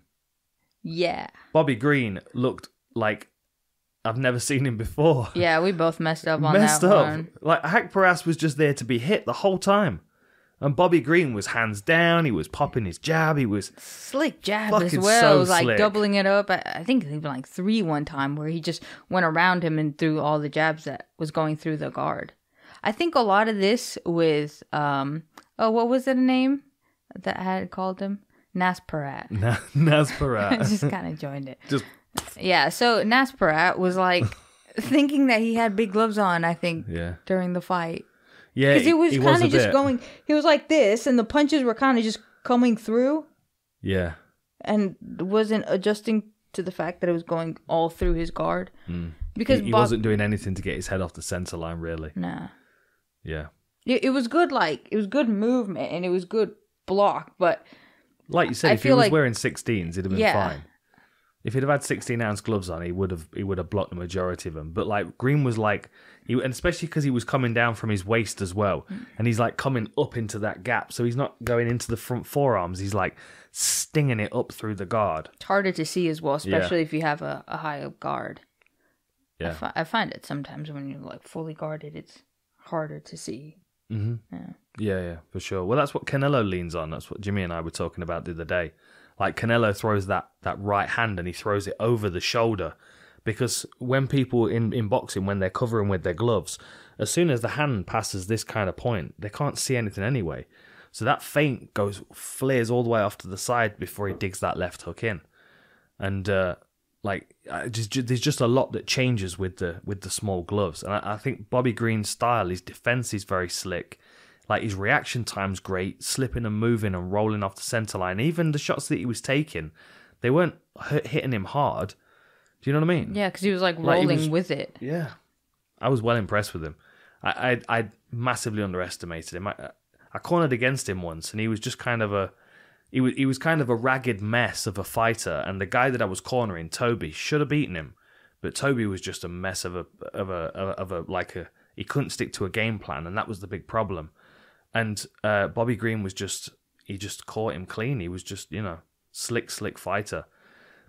Yeah. Bobby Green looked like I've never seen him before. Yeah, we both messed up on messed that up. one. Messed up. Like, Haqparast was just there to be hit the whole time. And Bobby Green was hands down. He was popping his jab. He was slick jab as well. So it was like slick. Doubling it up. I, I think even like three one time where he just went around him and threw all the jabs that was going through the guard. I think a lot of this with um oh what was the name that I had called him? Nasrat. Na- Nasrat. I just kind of joined it. Just yeah. So Nasrat was like thinking that he had big gloves on. I think yeah. during the fight. Yeah, because he was kind of just bit. going, he was like this, and the punches were kind of just coming through. Yeah. And wasn't adjusting to the fact that it was going all through his guard. Mm. Because He, he Bob, wasn't doing anything to get his head off the center line, really. Nah. Yeah. It, it was good, like, it was good movement, and it was good block, but... Like you said, I if he was like, wearing sixteens, he'd have been yeah. fine. If he'd have had sixteen-ounce gloves on, he would have he would have blocked the majority of them. But, like, Green was like... He, and especially because he was coming down from his waist as well. And he's, like, coming up into that gap. So he's not going into the front forearms. He's, like, stinging it up through the guard. It's harder to see as well, especially yeah. if you have a, a high up guard. Yeah. I, fi- I find it sometimes when you're, like, fully guarded, it's harder to see. Mm-hmm. Yeah. yeah, yeah, for sure. Well, that's what Canelo leans on. That's what Jimmy and I were talking about the other day. Like, Canelo throws that, that right hand and he throws it over the shoulder. Because when people in, in boxing, when they're covering with their gloves, as soon as the hand passes this kind of point, they can't see anything anyway. So that feint goes, flares all the way off to the side before he digs that left hook in. And uh, like, I just, just, there's just a lot that changes with the with the small gloves. And I, I think Bobby Green's style, his defense is very slick. Like, his reaction time's great, slipping and moving and rolling off the center line. Even the shots that he was taking, they weren't hurt, hitting him hard. Do you know what I mean? Yeah, because he was like rolling like was, with it. Yeah. I was well impressed with him. I I, I massively underestimated him. I, I cornered against him once and he was just kind of a he was he was kind of a ragged mess of a fighter, and the guy that I was cornering, Toby, should have beaten him. But Toby was just a mess of a of a of a, of a like a he couldn't stick to a game plan, and that was the big problem. And uh, Bobby Green was just he just caught him clean. He was just, you know, slick, slick fighter.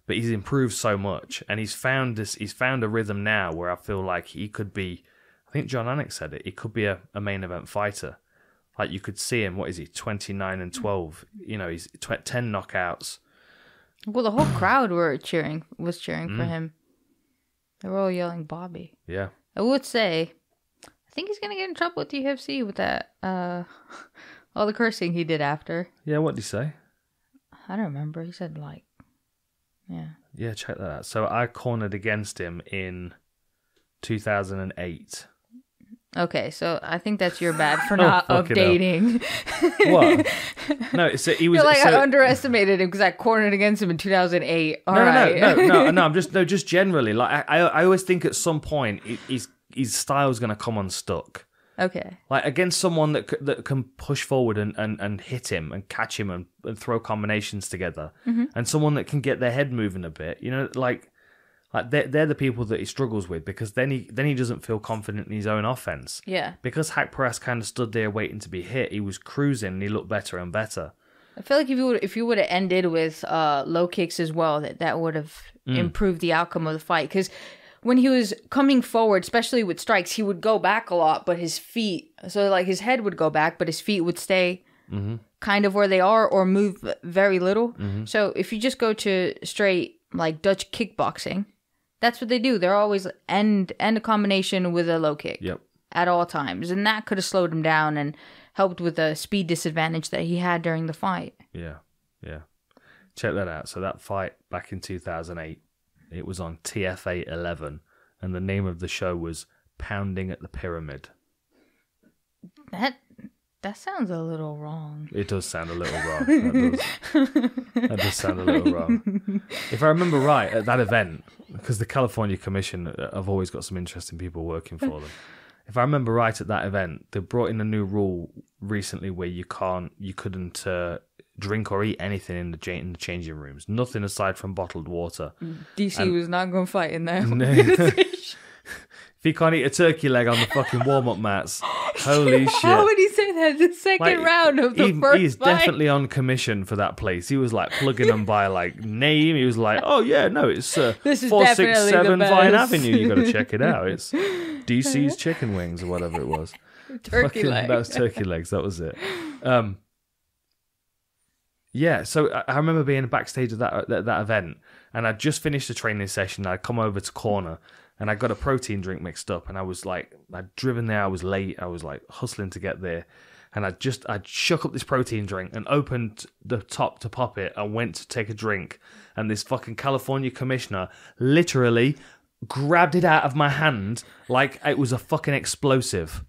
But he's improved so much, and he's found this. He's found a rhythm now where I feel like he could be. I think John Anik said it. He could be a, a main event fighter. Like, you could see him. What is he? twenty-nine and twelve You know, he's tw- ten knockouts. Well, the whole crowd were cheering. Was cheering mm. for him. They were all yelling Bobby. Yeah. I would say, I think he's gonna get in trouble with the U F C with that. Uh, all the cursing he did after. Yeah. What did he say? I don't remember. He said like. Yeah. Yeah, check that out. So I cornered against him in two thousand eight Okay, so I think that's your bad for not oh, updating. What? No, so he was You're like so, I underestimated him because I cornered against him in two thousand eight All no, right. no, no, no, no. I'm just no, just generally like I, I, I always think at some point it, his his style's going to come unstuck. Okay. Like, against someone that c- that can push forward and, and, and hit him and catch him and, and throw combinations together, mm-hmm. and someone that can get their head moving a bit, you know, like like they're, they're the people that he struggles with, because then he then he doesn't feel confident in his own offense. Yeah. Because Haqparast kind of stood there waiting to be hit. He was cruising and he looked better and better. I feel like if you would if you would have ended with uh, low kicks as well, that, that would have mm. improved the outcome of the fight, because when he was coming forward, especially with strikes, he would go back a lot, but his feet... So, like, his head would go back, but his feet would stay mm-hmm. kind of where they are or move very little. Mm-hmm. So, if you just go to straight, like, Dutch kickboxing, that's what they do. They're always end, end a combination with a low kick yep. at all times. And that could have slowed him down and helped with the speed disadvantage that he had during the fight. Yeah, yeah. Check that out. So, that fight back in two thousand eight It was on T F A eleven and the name of the show was Pounding at the Pyramid. That that sounds a little wrong. It does sound a little wrong. That does, that does sound a little wrong. If I remember right, at that event, because the California Commission have always got some interesting people working for them. If I remember right, at that event, they brought in a new rule recently where you can't, you couldn't uh, drink or eat anything in the in the changing rooms. Nothing aside from bottled water. D C and was not going to fight in there. No. If he can't eat a turkey leg on the fucking warm-up mats, holy shit! How would he say that? The second like, round of the he, first he is fight. Definitely on commission for that place. He was like plugging them by like name. He was like, oh yeah, no, it's uh, this is four sixty-seven Vine Avenue. You got to check it out. It's D C's Chicken Wings or whatever it was. Turkey legs. That was turkey legs. That was it. Um, yeah, so I, I remember being backstage at that, that that event, and I'd just finished the training session. I'd come over to corner, and I got a protein drink mixed up, and I was like, I'd driven there. I was late. I was like hustling to get there. And I just, I shook up this protein drink and opened the top to pop it and went to take a drink. And this fucking California commissioner literally grabbed it out of my hand like it was a fucking explosive.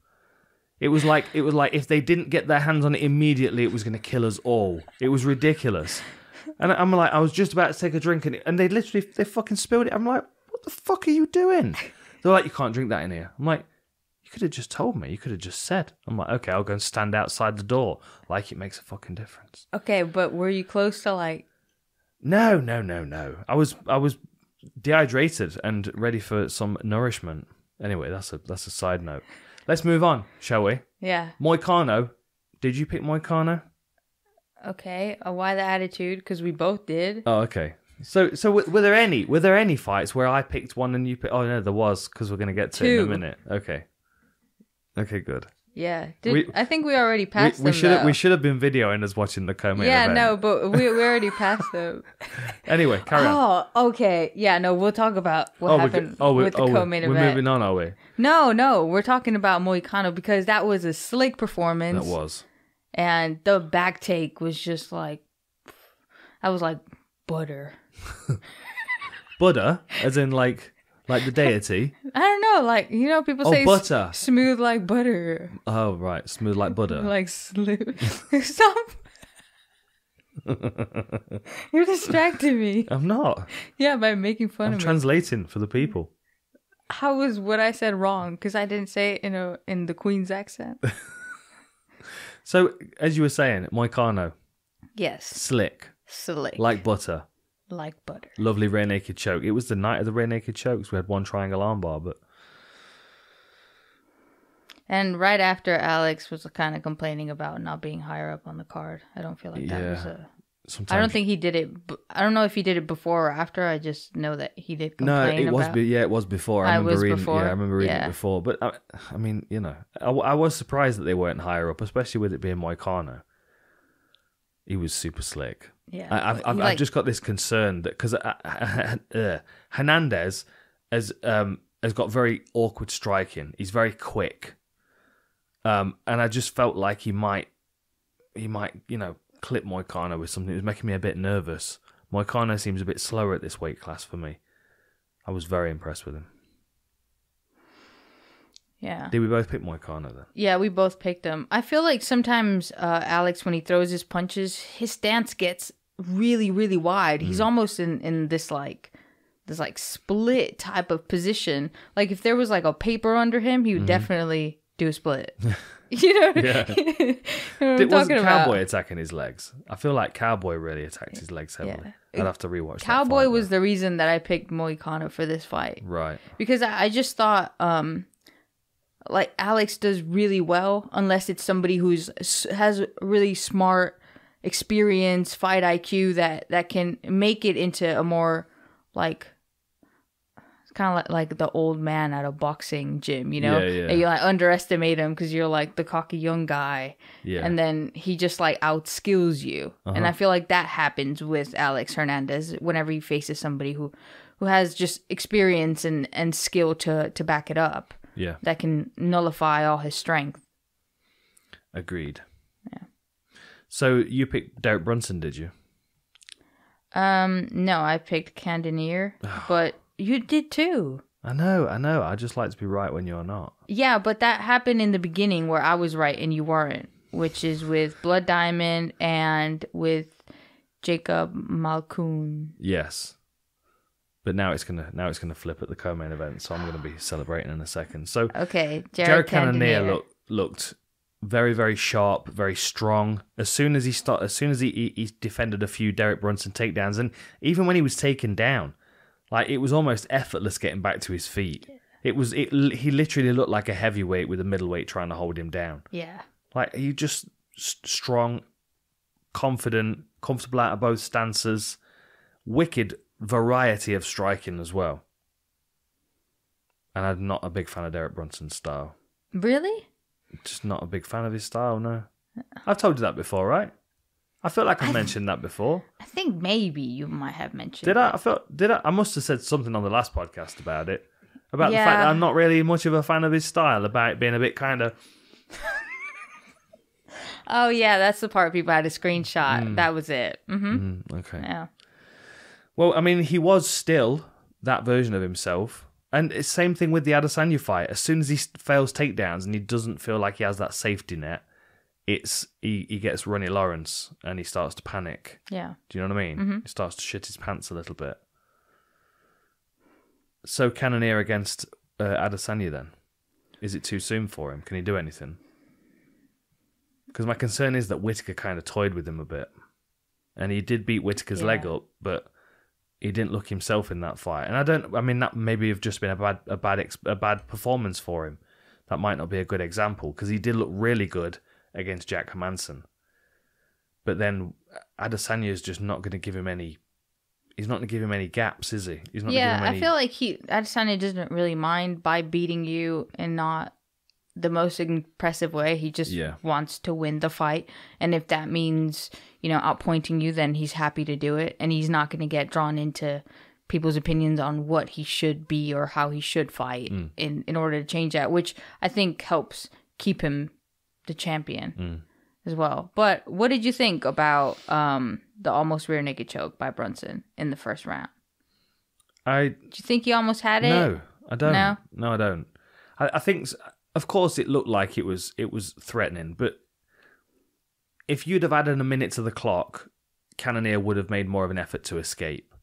It was like, it was like if they didn't get their hands on it immediately, it was going to kill us all. It was ridiculous. And I'm like, I was just about to take a drink and, and they literally, they fucking spilled it. I'm like, what the fuck are you doing? They're like, you can't drink that in here. I'm like, could have just told me. You could have just said. I'm like, okay, I'll go and stand outside the door. Like, it makes a fucking difference. Okay, but were you close to like? No, no, no, no. I was, I was dehydrated and ready for some nourishment. Anyway, that's a that's a side note. Let's move on, shall we? Yeah. Moicano. Did you pick Moicano? Okay. Uh, why the attitude? Because we both did. Oh, okay. So, so were, were there any were there any fights where I picked one and you picked? Oh no, there was, because we're gonna get to Two. It in a minute. Okay. Okay, good. Yeah, Did, we, I think we already passed we, we them. Should have, we should have been videoing us watching the co-main Yeah, event. No, but we we already passed them. Anyway, carry oh, on. Oh, okay. Yeah, no, we'll talk about what oh, happened oh, with oh, the co-main event. We're moving on, are we? No, no, we're talking about Moicano because that was a slick performance. That was. And the back take was just like, I was like, butter. Butter, as in like. Like the deity? I don't know. Like, you know, people oh, say butter. Smooth like butter. Oh, right. Smooth like butter. Like smooth. Stop. You're distracting me. I'm not. Yeah, by making fun I'm of me. I'm translating for the people. How was what I said wrong? Because I didn't say it in, a, in the Queen's accent. So, as you were saying, Moicano. Yes. Slick. Slick. Like butter. Like butter. Lovely rear naked choke. It was the night of the rear naked chokes. We had one triangle armbar, but and right after, Alex was kind of complaining about not being higher up on the card. I don't feel like that yeah. was a. Sometimes... I don't think he did it. I don't know if he did it before or after. I just know that he did complain. No, it was about... be, yeah, it was before. I, I remember was reading, before. Yeah, I remember reading yeah. it before. But I, I mean, you know, I, I was surprised that they weren't higher up, especially with it being Moicano. He was super slick. Yeah, I've, I've, like, I've just got this concern that because uh, Hernandez has um, has got very awkward striking. He's very quick, um, and I just felt like he might he might you know clip Moicano with something. It was making me a bit nervous. Moicano seems a bit slower at this weight class for me. I was very impressed with him. Yeah. Did we both pick Moicano then? Yeah, we both picked him. I feel like sometimes uh, Alex, when he throws his punches, his stance gets really, really wide. Mm. He's almost in, in this like this like split type of position. Like if there was like a paper under him, he would mm-hmm. definitely do a split. You know what, yeah. you know what I'm it talking about? Cowboy attacking his legs. I feel like Cowboy really attacked his legs heavily. Yeah. I'd have to rewatch. Cowboy that fight, was though. The reason that I picked Moicano for this fight, right? Because I, I just thought. Um, Like, Alex does really well, unless it's somebody who's has really smart experience, fight I Q that, that can make it into a more, like, kind of like, like the old man at a boxing gym, you know? Yeah, yeah. And you, like, underestimate him because you're, like, the cocky young guy. Yeah. And then he just, like, outskills you. Uh-huh. And I feel like that happens with Alex Hernandez whenever he faces somebody who, who has just experience and, and skill to, to back it up. Yeah, that can nullify all his strength. Agreed. Yeah. So you picked Derek Brunson, did you? Um, no, I picked Cannonier, but you did too. I know, I know. I just like to be right when you're not. Yeah, but that happened in the beginning where I was right and you weren't, which is with Blood Diamond and with Jacob Malkoun. Yes. But now it's gonna now it's gonna flip at the co-main event, so I'm gonna be celebrating in a second. So okay, Jared, Jared Cannonier, Cannonier look, looked very very sharp, very strong. As soon as he start, as soon as he, he he defended a few Derek Brunson takedowns, and even when he was taken down, like it was almost effortless getting back to his feet. It was it he literally looked like a heavyweight with a middleweight trying to hold him down. Yeah, like he just strong, confident, comfortable out of both stances, wicked. Variety of striking as well. And I'm not a big fan of Derek Brunson's style. Really? just not a big fan of his style, no. I've told you that before, right? I feel like I've I mentioned th- that before. I think maybe you might have mentioned Did that. I, I felt, did I? I must have said something on the last podcast about it. About yeah. the fact that I'm not really much of a fan of his style, about it being a bit kind of... Oh, yeah, that's the part people had a screenshot. Mm. That was it. Mm-hmm. Mm, okay. Yeah. Well, I mean, he was still that version of himself. And it's same thing with the Adesanya fight. As soon as he fails takedowns and he doesn't feel like he has that safety net, it's he, he gets Ronnie Lawrence and he starts to panic. Yeah. Do you know what I mean? Mm-hmm. He starts to shit his pants a little bit. So Cannonier against uh, Adesanya then? Is it too soon for him? Can he do anything? Because my concern is that Whittaker kind of toyed with him a bit. And he did beat Whittaker's yeah. leg up, but he didn't look himself in that fight. And I don't, I mean, that maybe have just been a bad a bad, ex, a bad performance for him. That might not be a good example, because he did look really good against Jack Hermanson. But then Adesanya's just not going to give him any, he's not going to give him any gaps, is he? He's not yeah, gonna give him any... I feel like he Adesanya doesn't really mind by beating you and not the most impressive way. He just yeah. wants to win the fight. And if that means, you know, outpointing you, then he's happy to do it. And he's not going to get drawn into people's opinions on what he should be or how he should fight mm. in, in order to change that, which I think helps keep him the champion mm. as well. But what did you think about um, the almost rear naked choke by Brunson in the first round? I... Do you think he almost had it? No, I don't. No, no I don't. I, I think... Of course, it looked like it was it was threatening, but if you'd have added a minute to the clock, Cannonier would have made more of an effort to escape.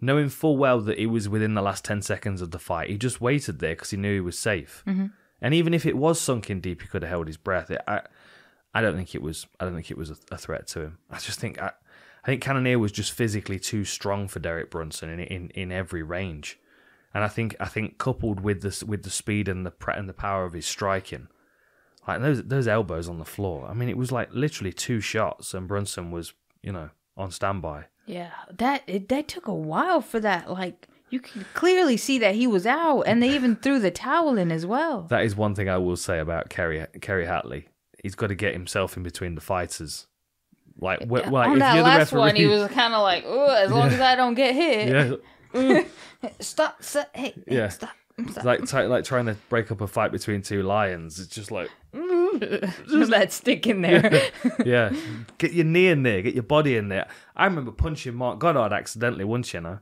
Knowing full well that he was within the last ten seconds of the fight, he just waited there because he knew he was safe. Mm-hmm. And even if it was sunk in deep, he could have held his breath. It, I, I don't think it was. I don't think it was a, a threat to him. I just think I, I think Cannonier was just physically too strong for Derek Brunson in in, in every range. And I think I think coupled with the with the speed and the pre- and the power of his striking, like those those elbows on the floor. I mean, it was like literally two shots, and Brunson was, you know, on standby. Yeah, that it, that took a while for that. Like you could clearly see that he was out, and they even threw the towel in as well. That is one thing I will say about Kerry Kerry Hatley. He's got to get himself in between the fighters. Like, wh- like on if that you're last the referee, one, he was kind of like, "Oh, as long yeah. as I don't get hit." Yeah. stop, stop, hey, yeah. stop, stop. Like, t- like trying to break up a fight between two lions. It's just like... just that stick in there. Yeah. yeah. Get your knee in there. Get your body in there. I remember punching Mark Goddard accidentally once, you know.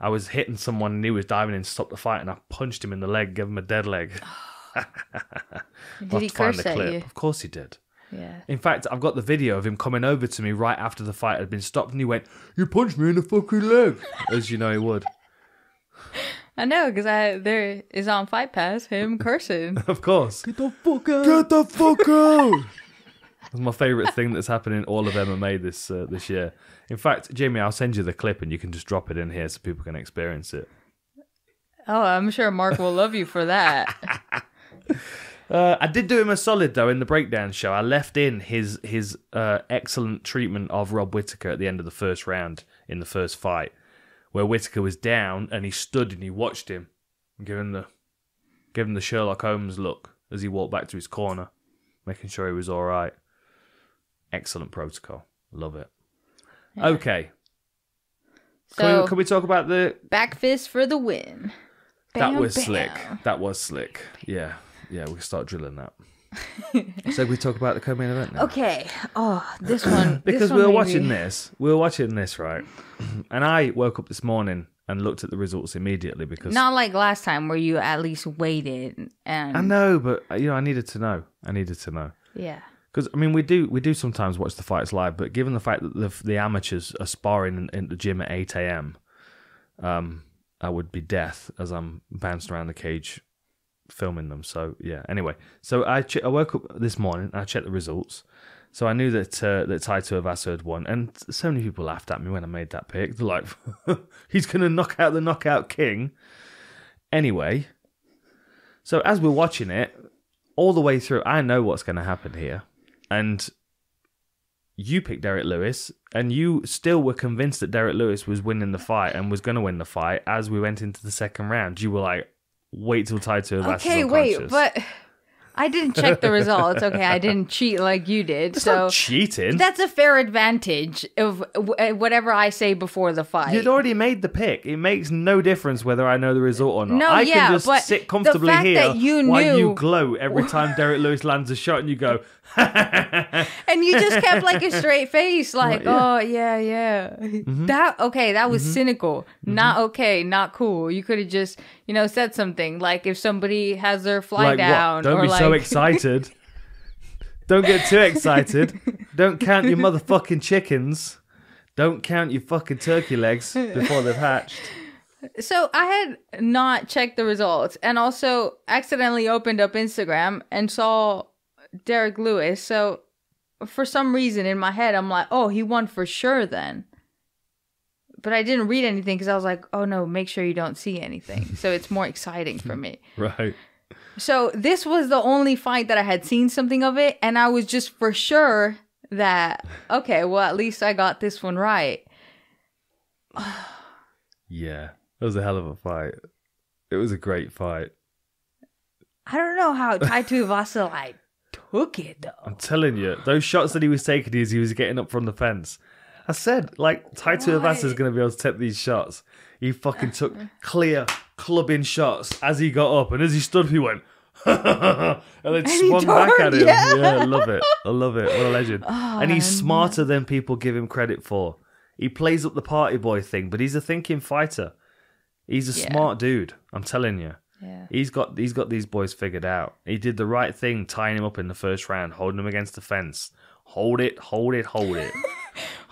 I was hitting someone and he was diving in to stop the fight and I punched him in the leg, gave him a dead leg. Did he curse at you? Of course he did. Yeah. In fact, I've got the video of him coming over to me right after the fight had been stopped and he went, "You punched me in the fucking leg," as you know he would. I know, because I there is on Fight Pass him cursing. Of course. Get the fuck out. Get the fuck out. That's my favourite thing that's happened in all of M M A this uh, this year. In fact, Jamie, I'll send you the clip and you can just drop it in here so people can experience it. Oh, I'm sure Mark will love you for that. Uh, I did do him a solid, though, in the breakdown show. I left in his his uh, excellent treatment of Rob Whittaker at the end of the first round in the first fight, where Whittaker was down and he stood and he watched him, giving the giving the Sherlock Holmes look as he walked back to his corner, making sure he was all right. Excellent protocol. Love it. Yeah. Okay. So can we, can we talk about the... Back fist for the win. Bam, that was bam. slick. That was slick. Yeah. Yeah, we can start drilling that. So we talk about the co-main event now. Okay. Oh, this one. Because this one we were watching me... this. We were watching this, right? And I woke up this morning and looked at the results immediately because... Not like last time where you at least waited and... I know, but you know, I needed to know. I needed to know. Yeah. Because, I mean, we do we do sometimes watch the fights live, but given the fact that the, the amateurs are sparring in, in the gym at eight a.m., um, I would be death as I'm bouncing around the cage filming them. So yeah, anyway, so I che- I woke up this morning and I checked the results, so I knew that uh, that Tai Tuivasa had won, and so many people laughed at me when I made that pick. They're like, he's gonna knock out the knockout king. Anyway, so as we're watching it all the way through, I know what's going to happen here, and you picked Derek Lewis and you still were convinced that Derek Lewis was winning the fight and was going to win the fight. As we went into the second round, you were like, wait till Tai Tuivasa is unconscious. Okay, wait, but I didn't check the results. Okay, I didn't cheat like you did. That's so not cheating. That's a fair advantage of whatever I say before the fight. You'd already made the pick. It makes no difference whether I know the result or not. No, I yeah, can just but sit comfortably here you while knew... you gloat every time Derek Lewis lands a shot and you go, and you just kept like a straight face, like, right, yeah. oh, yeah, yeah. Mm-hmm. That, okay, that was mm-hmm. cynical. Mm-hmm. Not okay, not cool. You could have just, you know, said something like if somebody has their fly like down. What? Don't or be like... so excited. Don't get too excited. Don't count your motherfucking chickens. Don't count your fucking turkey legs before they've hatched. So I had not checked the results and also accidentally opened up Instagram and saw Derek Lewis. So for some reason in my head, I'm like, oh, he won for sure then. But I didn't read anything because I was like, oh, no, make sure you don't see anything. So it's more exciting for me. Right. So this was the only fight that I had seen something of it. And I was just for sure that, okay, well, at least I got this one right. Yeah, that was a hell of a fight. It was a great fight. I don't know how Tai Tuivasa like took it, though. I'm telling you, those shots that he was taking as he was getting up from the fence. I said, like, Tai Tuivasa is going to be able to take these shots. He fucking took clear clubbing shots as he got up. And as he stood, he went, and then and swung turned, back at him. Yeah. yeah, I love it. I love it. What a legend. Oh, and he's smarter than people give him credit for. He plays up the party boy thing, but he's a thinking fighter. He's a yeah. smart dude, I'm telling you. Yeah. He's got he's got these boys figured out. He did the right thing, tying him up in the first round, holding him against the fence. Hold it, hold it, hold it.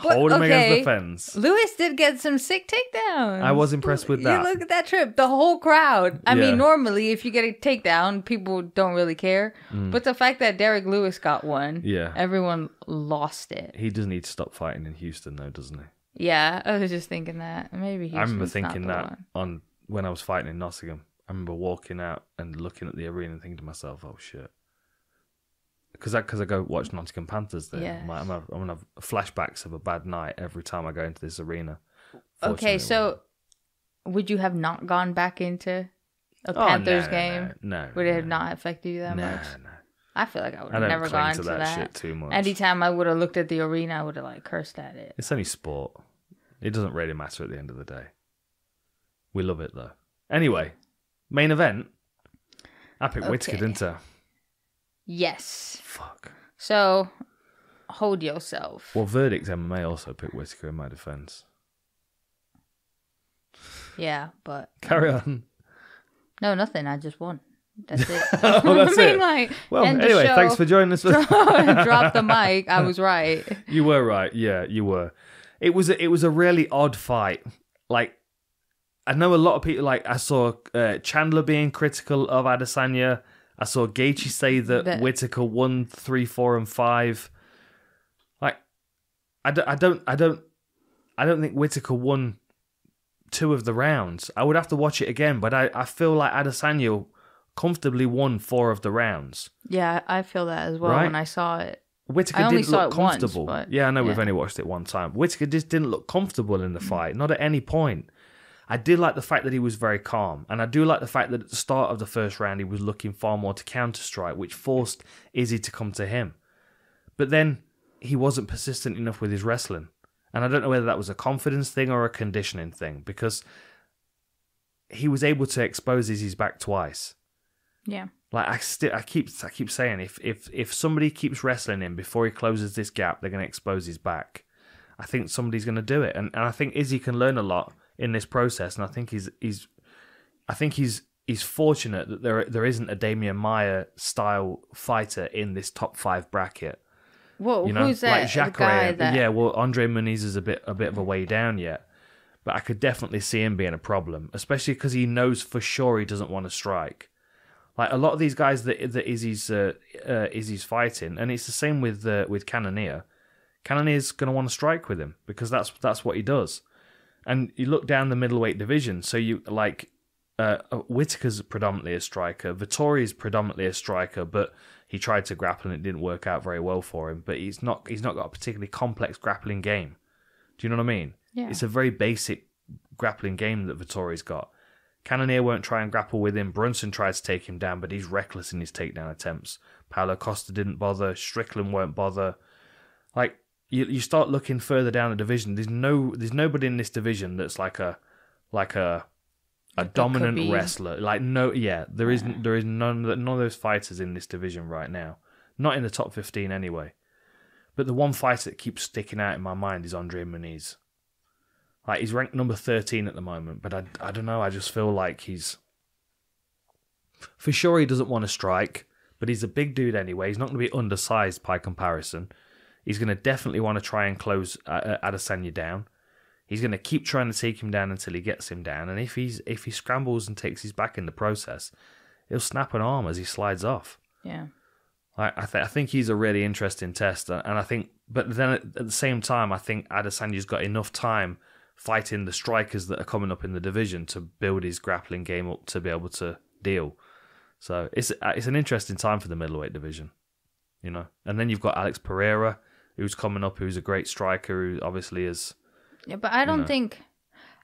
But, hold him okay. against the fence. Lewis did get some sick takedowns. I was impressed with that. You look at that trip. The whole crowd. I yeah. mean, normally, if you get a takedown, people don't really care. Mm. But the fact that Derek Lewis got one, yeah. everyone lost it. He does need to stop fighting in Houston, though, doesn't he? Yeah, I was just thinking that. Maybe Houston's I remember thinking that one. on when I was fighting in Nottingham. I remember walking out and looking at the arena and thinking to myself, oh, shit. Because I, I go watch Nottingham Panthers there. Yes. I'm, I'm, I'm going to have flashbacks of a bad night every time I go into this arena. Okay, so would you have not gone back into a oh, Panthers no, game? No, no. Would it no, have not affected you that no, much? No, no. I feel like I would have never gone to that. that. Shit too much. Anytime I would have looked at the arena, I would have like cursed at it. It's only sport. It doesn't really matter at the end of the day. We love it, though. Anyway, main event. I picked okay. Whittaker, didn't I? Yes. Fuck. So, hold yourself. Well, Verdict M M A also picked Whittaker in my defense. Yeah, but... Carry on. No, nothing. I just won. That's it. oh, that's I mean, it. Like, well, anyway, show, thanks for joining us. For... drop the mic. I was right. You were right. Yeah, you were. It was a, it was a really odd fight. Like, I know a lot of people, like, I saw uh, Chandler being critical of Adesanya. I saw Gaethje say that but, Whittaker won three, four, and five. Like, I don't, I don't, I don't, I don't think Whittaker won two of the rounds. I would have to watch it again, but I, I feel like Adesanya comfortably won four of the rounds. Yeah, I feel that as well right? when I saw it. Whittaker didn't look comfortable. Once, but, yeah, I know yeah. we've only watched it one time. Whittaker just didn't look comfortable in the fight, not at any point. I did like the fact that he was very calm. And I do like the fact that at the start of the first round, he was looking far more to counter-strike, which forced Izzy to come to him. But then he wasn't persistent enough with his wrestling. And I don't know whether that was a confidence thing or a conditioning thing, because he was able to expose Izzy's back twice. Yeah. Like, I still, I keep I keep saying, if, if, if somebody keeps wrestling him before he closes this gap, they're going to expose his back. I think somebody's going to do it. And, and I think Izzy can learn a lot in this process, and I think he's he's, I think he's he's fortunate that there there isn't a Damian Maia style fighter in this top five bracket. Well, you know, who's that? Like Jacare, that... yeah. Well, Andre Muniz is a bit a bit of a way down yet, but I could definitely see him being a problem, especially because he knows for sure he doesn't want to strike. Like a lot of these guys that that Izzy's uh, uh, Izzy's fighting, and it's the same with uh, with Cannonier. Cannonier's going to want to strike with him because that's that's what he does. And you look down the middleweight division, so you like uh, Whittaker's predominantly a striker, Vittori's predominantly a striker, but he tried to grapple and it didn't work out very well for him. But he's not he's not got a particularly complex grappling game. Do you know what I mean? Yeah. It's a very basic grappling game that Vittori's got. Cannonier won't try and grapple with him. Brunson tries to take him down, but he's reckless in his takedown attempts. Paulo Costa didn't bother. Strickland won't bother. Like, you, you start looking further down the division. There's no, there's nobody in this division that's like a, like a, a dominant wrestler. Like no, yeah, there yeah. isn't. There is none. None of those fighters in this division right now. Not in the top fifteen anyway. But the one fighter that keeps sticking out in my mind is Andre Muniz. Like, he's ranked number thirteen at the moment, but I, I don't know. I just feel like he's... For sure he doesn't want to strike, but he's a big dude anyway. He's not going to be undersized by comparison. He's going to definitely want to try and close Adesanya down. He's going to keep trying to take him down until he gets him down, and if he's if he scrambles and takes his back in the process, he'll snap an arm as he slides off. Yeah. I, th I think he's a really interesting test, and I think, but then at the same time, I think Adesanya's got enough time fighting the strikers that are coming up in the division to build his grappling game up to be able to deal. So it's it's an interesting time for the middleweight division, you know. And then you've got Alex Pereira, who's coming up, who's a great striker, who obviously is. Yeah, but I don't you know, think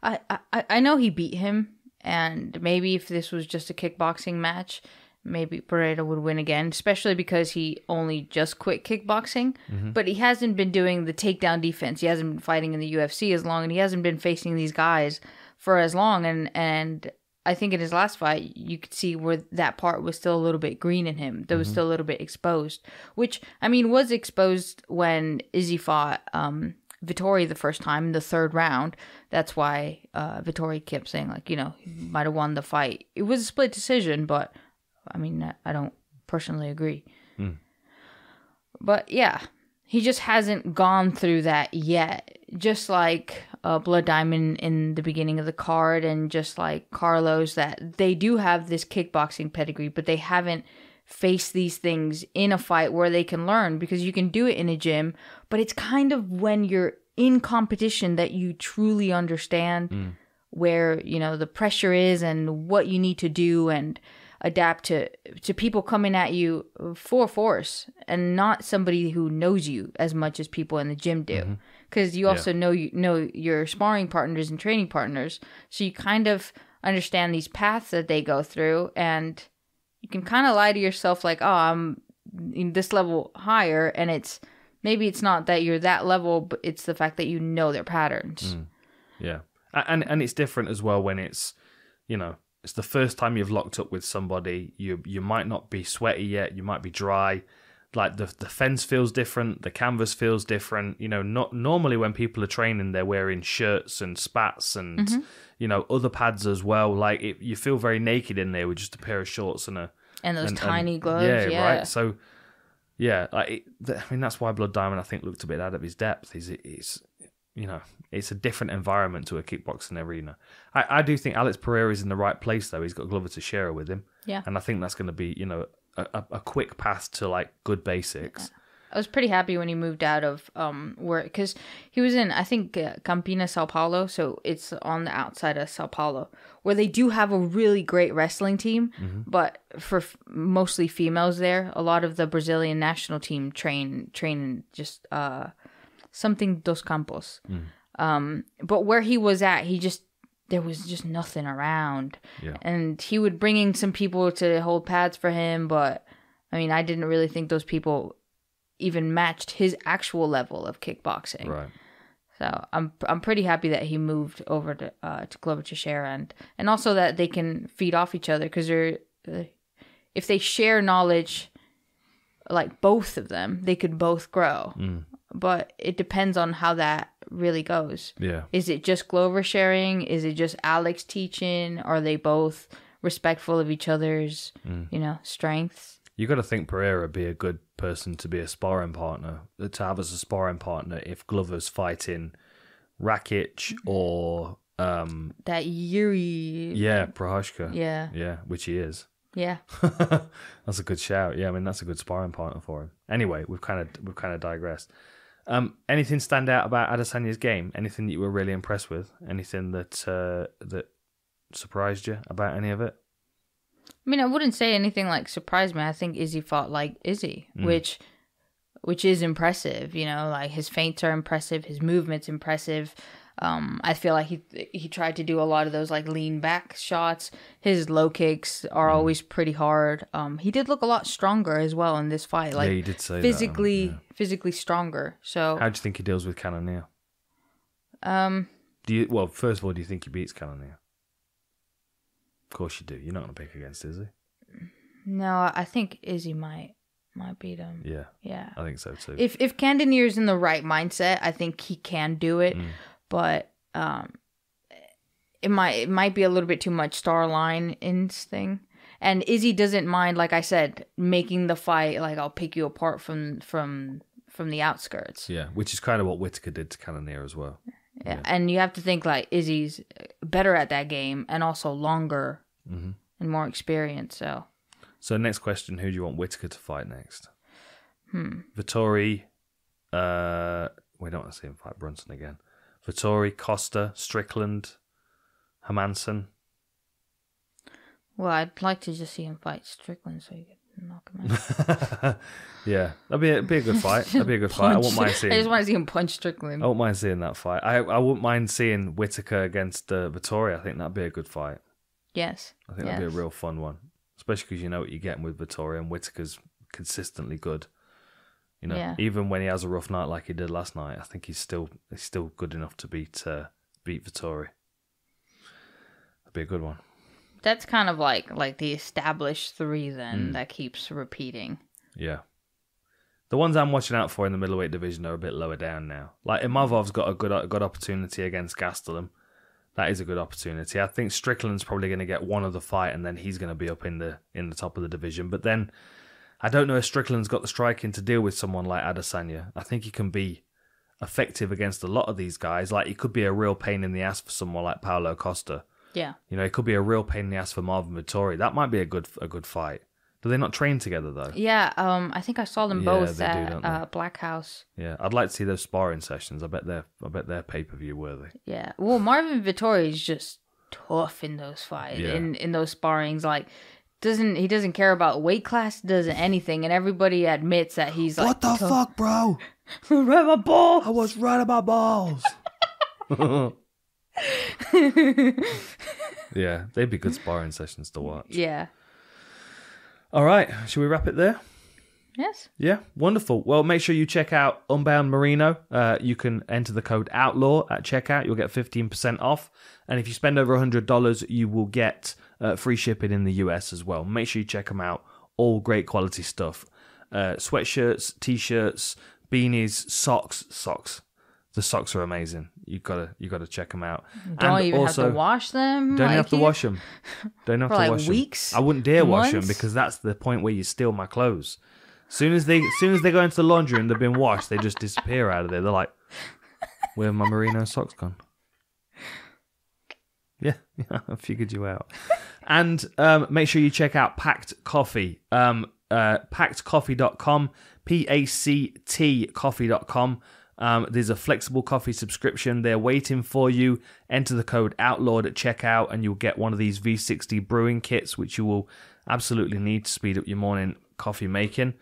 I, I I know he beat him, and maybe if this was just a kickboxing match, maybe Pereira would win again, especially because he only just quit kickboxing. Mm-hmm. But he hasn't been doing the takedown defense. He hasn't been fighting in the U F C as long, and he hasn't been facing these guys for as long. And and I think in his last fight, you could see where that part was still a little bit green in him. That mm-hmm. was still a little bit exposed, which, I mean, was exposed when Izzy fought um, Vittori the first time in the third round. That's why uh, Vittori kept saying, like, you know, he might have won the fight. It was a split decision, but... I mean, I don't personally agree. Mm. But yeah, he just hasn't gone through that yet. Just like uh, Blood Diamond in the beginning of the card, and just like Carlos, that they do have this kickboxing pedigree, but they haven't faced these things in a fight where they can learn, because you can do it in a gym, but it's kind of when you're in competition that you truly understand mm. where, you know, the pressure is and what you need to do and adapt to to people coming at you for force, and not somebody who knows you as much as people in the gym do, because mm-hmm. you also yeah. know you know your sparring partners and training partners, so you kind of understand these paths that they go through, and you can kind of lie to yourself like, oh, I'm in this level higher, and it's maybe it's not that you're that level, but it's the fact that you know their patterns. Mm. Yeah, and and it's different as well when it's, you know, it's the first time you've locked up with somebody. You you might not be sweaty yet. You might be dry. Like, the the fence feels different. The canvas feels different. You know, not normally when people are training, they're wearing shirts and spats and mm-hmm. you know, other pads as well. Like, it, you feel very naked in there with just a pair of shorts and a and those and, tiny and, gloves. Yeah, yeah, right. So yeah, like it, I mean, that's why Blood Diamond, I think, looked a bit out of his depth. Is it is. You know, it's a different environment to a kickboxing arena. I, I do think Alex Pereira is in the right place, though. He's got Glover Teixeira with him. Yeah. And I think that's going to be, you know, a, a quick path to, like, good basics. Yeah. I was pretty happy when he moved out of um where... Because he was in, I think, uh, Campinas, Sao Paulo. So it's on the outside of Sao Paulo, where they do have a really great wrestling team. Mm-hmm. But for f mostly females there, a lot of the Brazilian national team train, train just... uh. something Dos Campos. Mm. Um, but where he was at, he just, there was just nothing around. Yeah. And he would bring in some people to hold pads for him. But I mean, I didn't really think those people even matched his actual level of kickboxing. Right. So I'm, I'm pretty happy that he moved over to, uh, to Glover Teixeira, and, and also that they can feed off each other. Cause they're, uh, if they share knowledge, like both of them, they could both grow. Mm. But it depends on how that really goes. Yeah. Is it just Glover sharing? Is it just Alex teaching? Are they both respectful of each other's, mm. you know, strengths? You got to think Pereira would be a good person to be a sparring partner, to have as a sparring partner if Glover's fighting Rakic or... Um, that Yuri... Yeah, Prohashka. Yeah. Yeah, which he is. Yeah. That's a good shout. Yeah, I mean, that's a good sparring partner for him. Anyway, we've kind of we've kind of digressed. Um, anything stand out about Adesanya's game? Anything that you were really impressed with? Anything that uh, that surprised you about any of it? I mean, I wouldn't say anything like surprised me. I think Izzy fought like Izzy, mm. which which is impressive. You know, like his feints are impressive, his movement's impressive. Um, I feel like he he tried to do a lot of those like lean back shots. His low kicks are always pretty hard. Um, he did look a lot stronger as well in this fight. Like, yeah, he did say physically, that, um, yeah. physically stronger. So how do you think he deals with Cannonier? Um, do you well first of all, do you think he beats Cannonier? Of course you do. You're not going to pick against Izzy. No, I think Izzy might. Might beat him. Yeah. Yeah. I think so too. If if Cannonier is in the right mindset, I think he can do it. Mm. But um it might it might be a little bit too much star line in this thing. And Izzy doesn't mind, like I said, making the fight like I'll pick you apart from from from the outskirts. Yeah, which is kind of what Whittaker did to Cannonier as well. Yeah. yeah. And you have to think like Izzy's better at that game and also longer mm-hmm. and more experienced, so So next question, who do you want Whittaker to fight next? Hmm. Vittori, uh, we don't want to see him fight Brunson again. Vittori, Costa, Strickland, Hermanson. Well, I'd like to just see him fight Strickland so you can knock him out. yeah, that'd be, a, be a good fight. That'd be a good fight. I wouldn't mind seeing. I just want to see him punch Strickland. I wouldn't mind seeing that fight. I I wouldn't mind seeing Whittaker against uh, Vittori. I think that'd be a good fight. Yes. I think yes. that'd be a real fun one. Especially because you know what you're getting with Vittori, and Whittaker's consistently good. You know, yeah. even when he has a rough night like he did last night, I think he's still he's still good enough to beat uh, beat Vittori. That'd be a good one. That's kind of like like the established three then mm. that keeps repeating. Yeah, the ones I'm watching out for in the middleweight division are a bit lower down now. Like Imovov's got a good good opportunity against Gastelum. That is a good opportunity. I think Strickland's probably going to get one of the fight, and then he's going to be up in the in the top of the division. But then, I don't know if Strickland's got the striking to deal with someone like Adesanya. I think he can be effective against a lot of these guys. Like he could be a real pain in the ass for someone like Paulo Costa. Yeah, you know, he could be a real pain in the ass for Marvin Vittori. That might be a good a good fight. Do they not train together though? Yeah, um, I think I saw them yeah, both at do, uh, Black House. Yeah, I'd like to see those sparring sessions. I bet they're, I bet they're pay per view worthy. Yeah, well, Marvin Vittori is just tough in those fights, yeah. in in those sparrings. Like, doesn't he doesn't care about weight class, doesn't anything, and everybody admits that he's like, what the tough. fuck, bro? Right my balls. I was right about balls. yeah, they'd be good sparring sessions to watch. Yeah. All right, should we wrap it there? Yes. Yeah, wonderful. Well, make sure you check out Unbound Merino. Uh, you can enter the code OUTLAW at checkout. You'll get fifteen percent off. And if you spend over one hundred dollars, you will get uh, free shipping in the U S as well. Make sure you check them out. All great quality stuff. Uh, sweatshirts, T-shirts, beanies, socks, socks. The socks are amazing. You've got to, you've got to check them out. Don't and even also, have to wash them. Don't like have to you? wash them. Don't have For to like wash weeks, them. I wouldn't dare months. wash them because that's the point where you steal my clothes. Soon as they, soon as they go into the laundry and they've been washed, they just disappear out of there. They're like, where have my merino socks gone? Yeah, yeah, I figured you out. And um, make sure you check out Pact Coffee. Um, uh, pact coffee dot com, P A C T coffee dot com. Um, there's a flexible coffee subscription. They're waiting for you. Enter the code OUTLAWED at checkout and you'll get one of these V sixty brewing kits, which you will absolutely need to speed up your morning coffee making.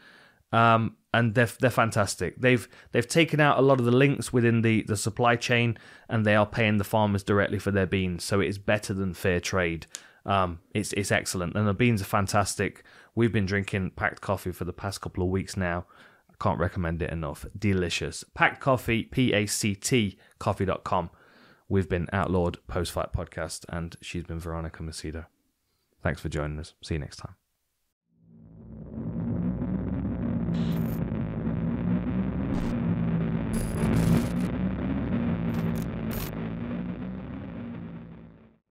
Um, and they're, they're fantastic. They've they've taken out a lot of the links within the, the supply chain and they are paying the farmers directly for their beans. So it is better than fair trade. Um, it's, it's excellent. And the beans are fantastic. We've been drinking Pact Coffee for the past couple of weeks now. Can't recommend it enough. Delicious. Pact Coffee, P A C T, coffee dot com. We've been Outlawed Post Fight Podcast, and she's been Veronica Macedo. Thanks for joining us. See you next time.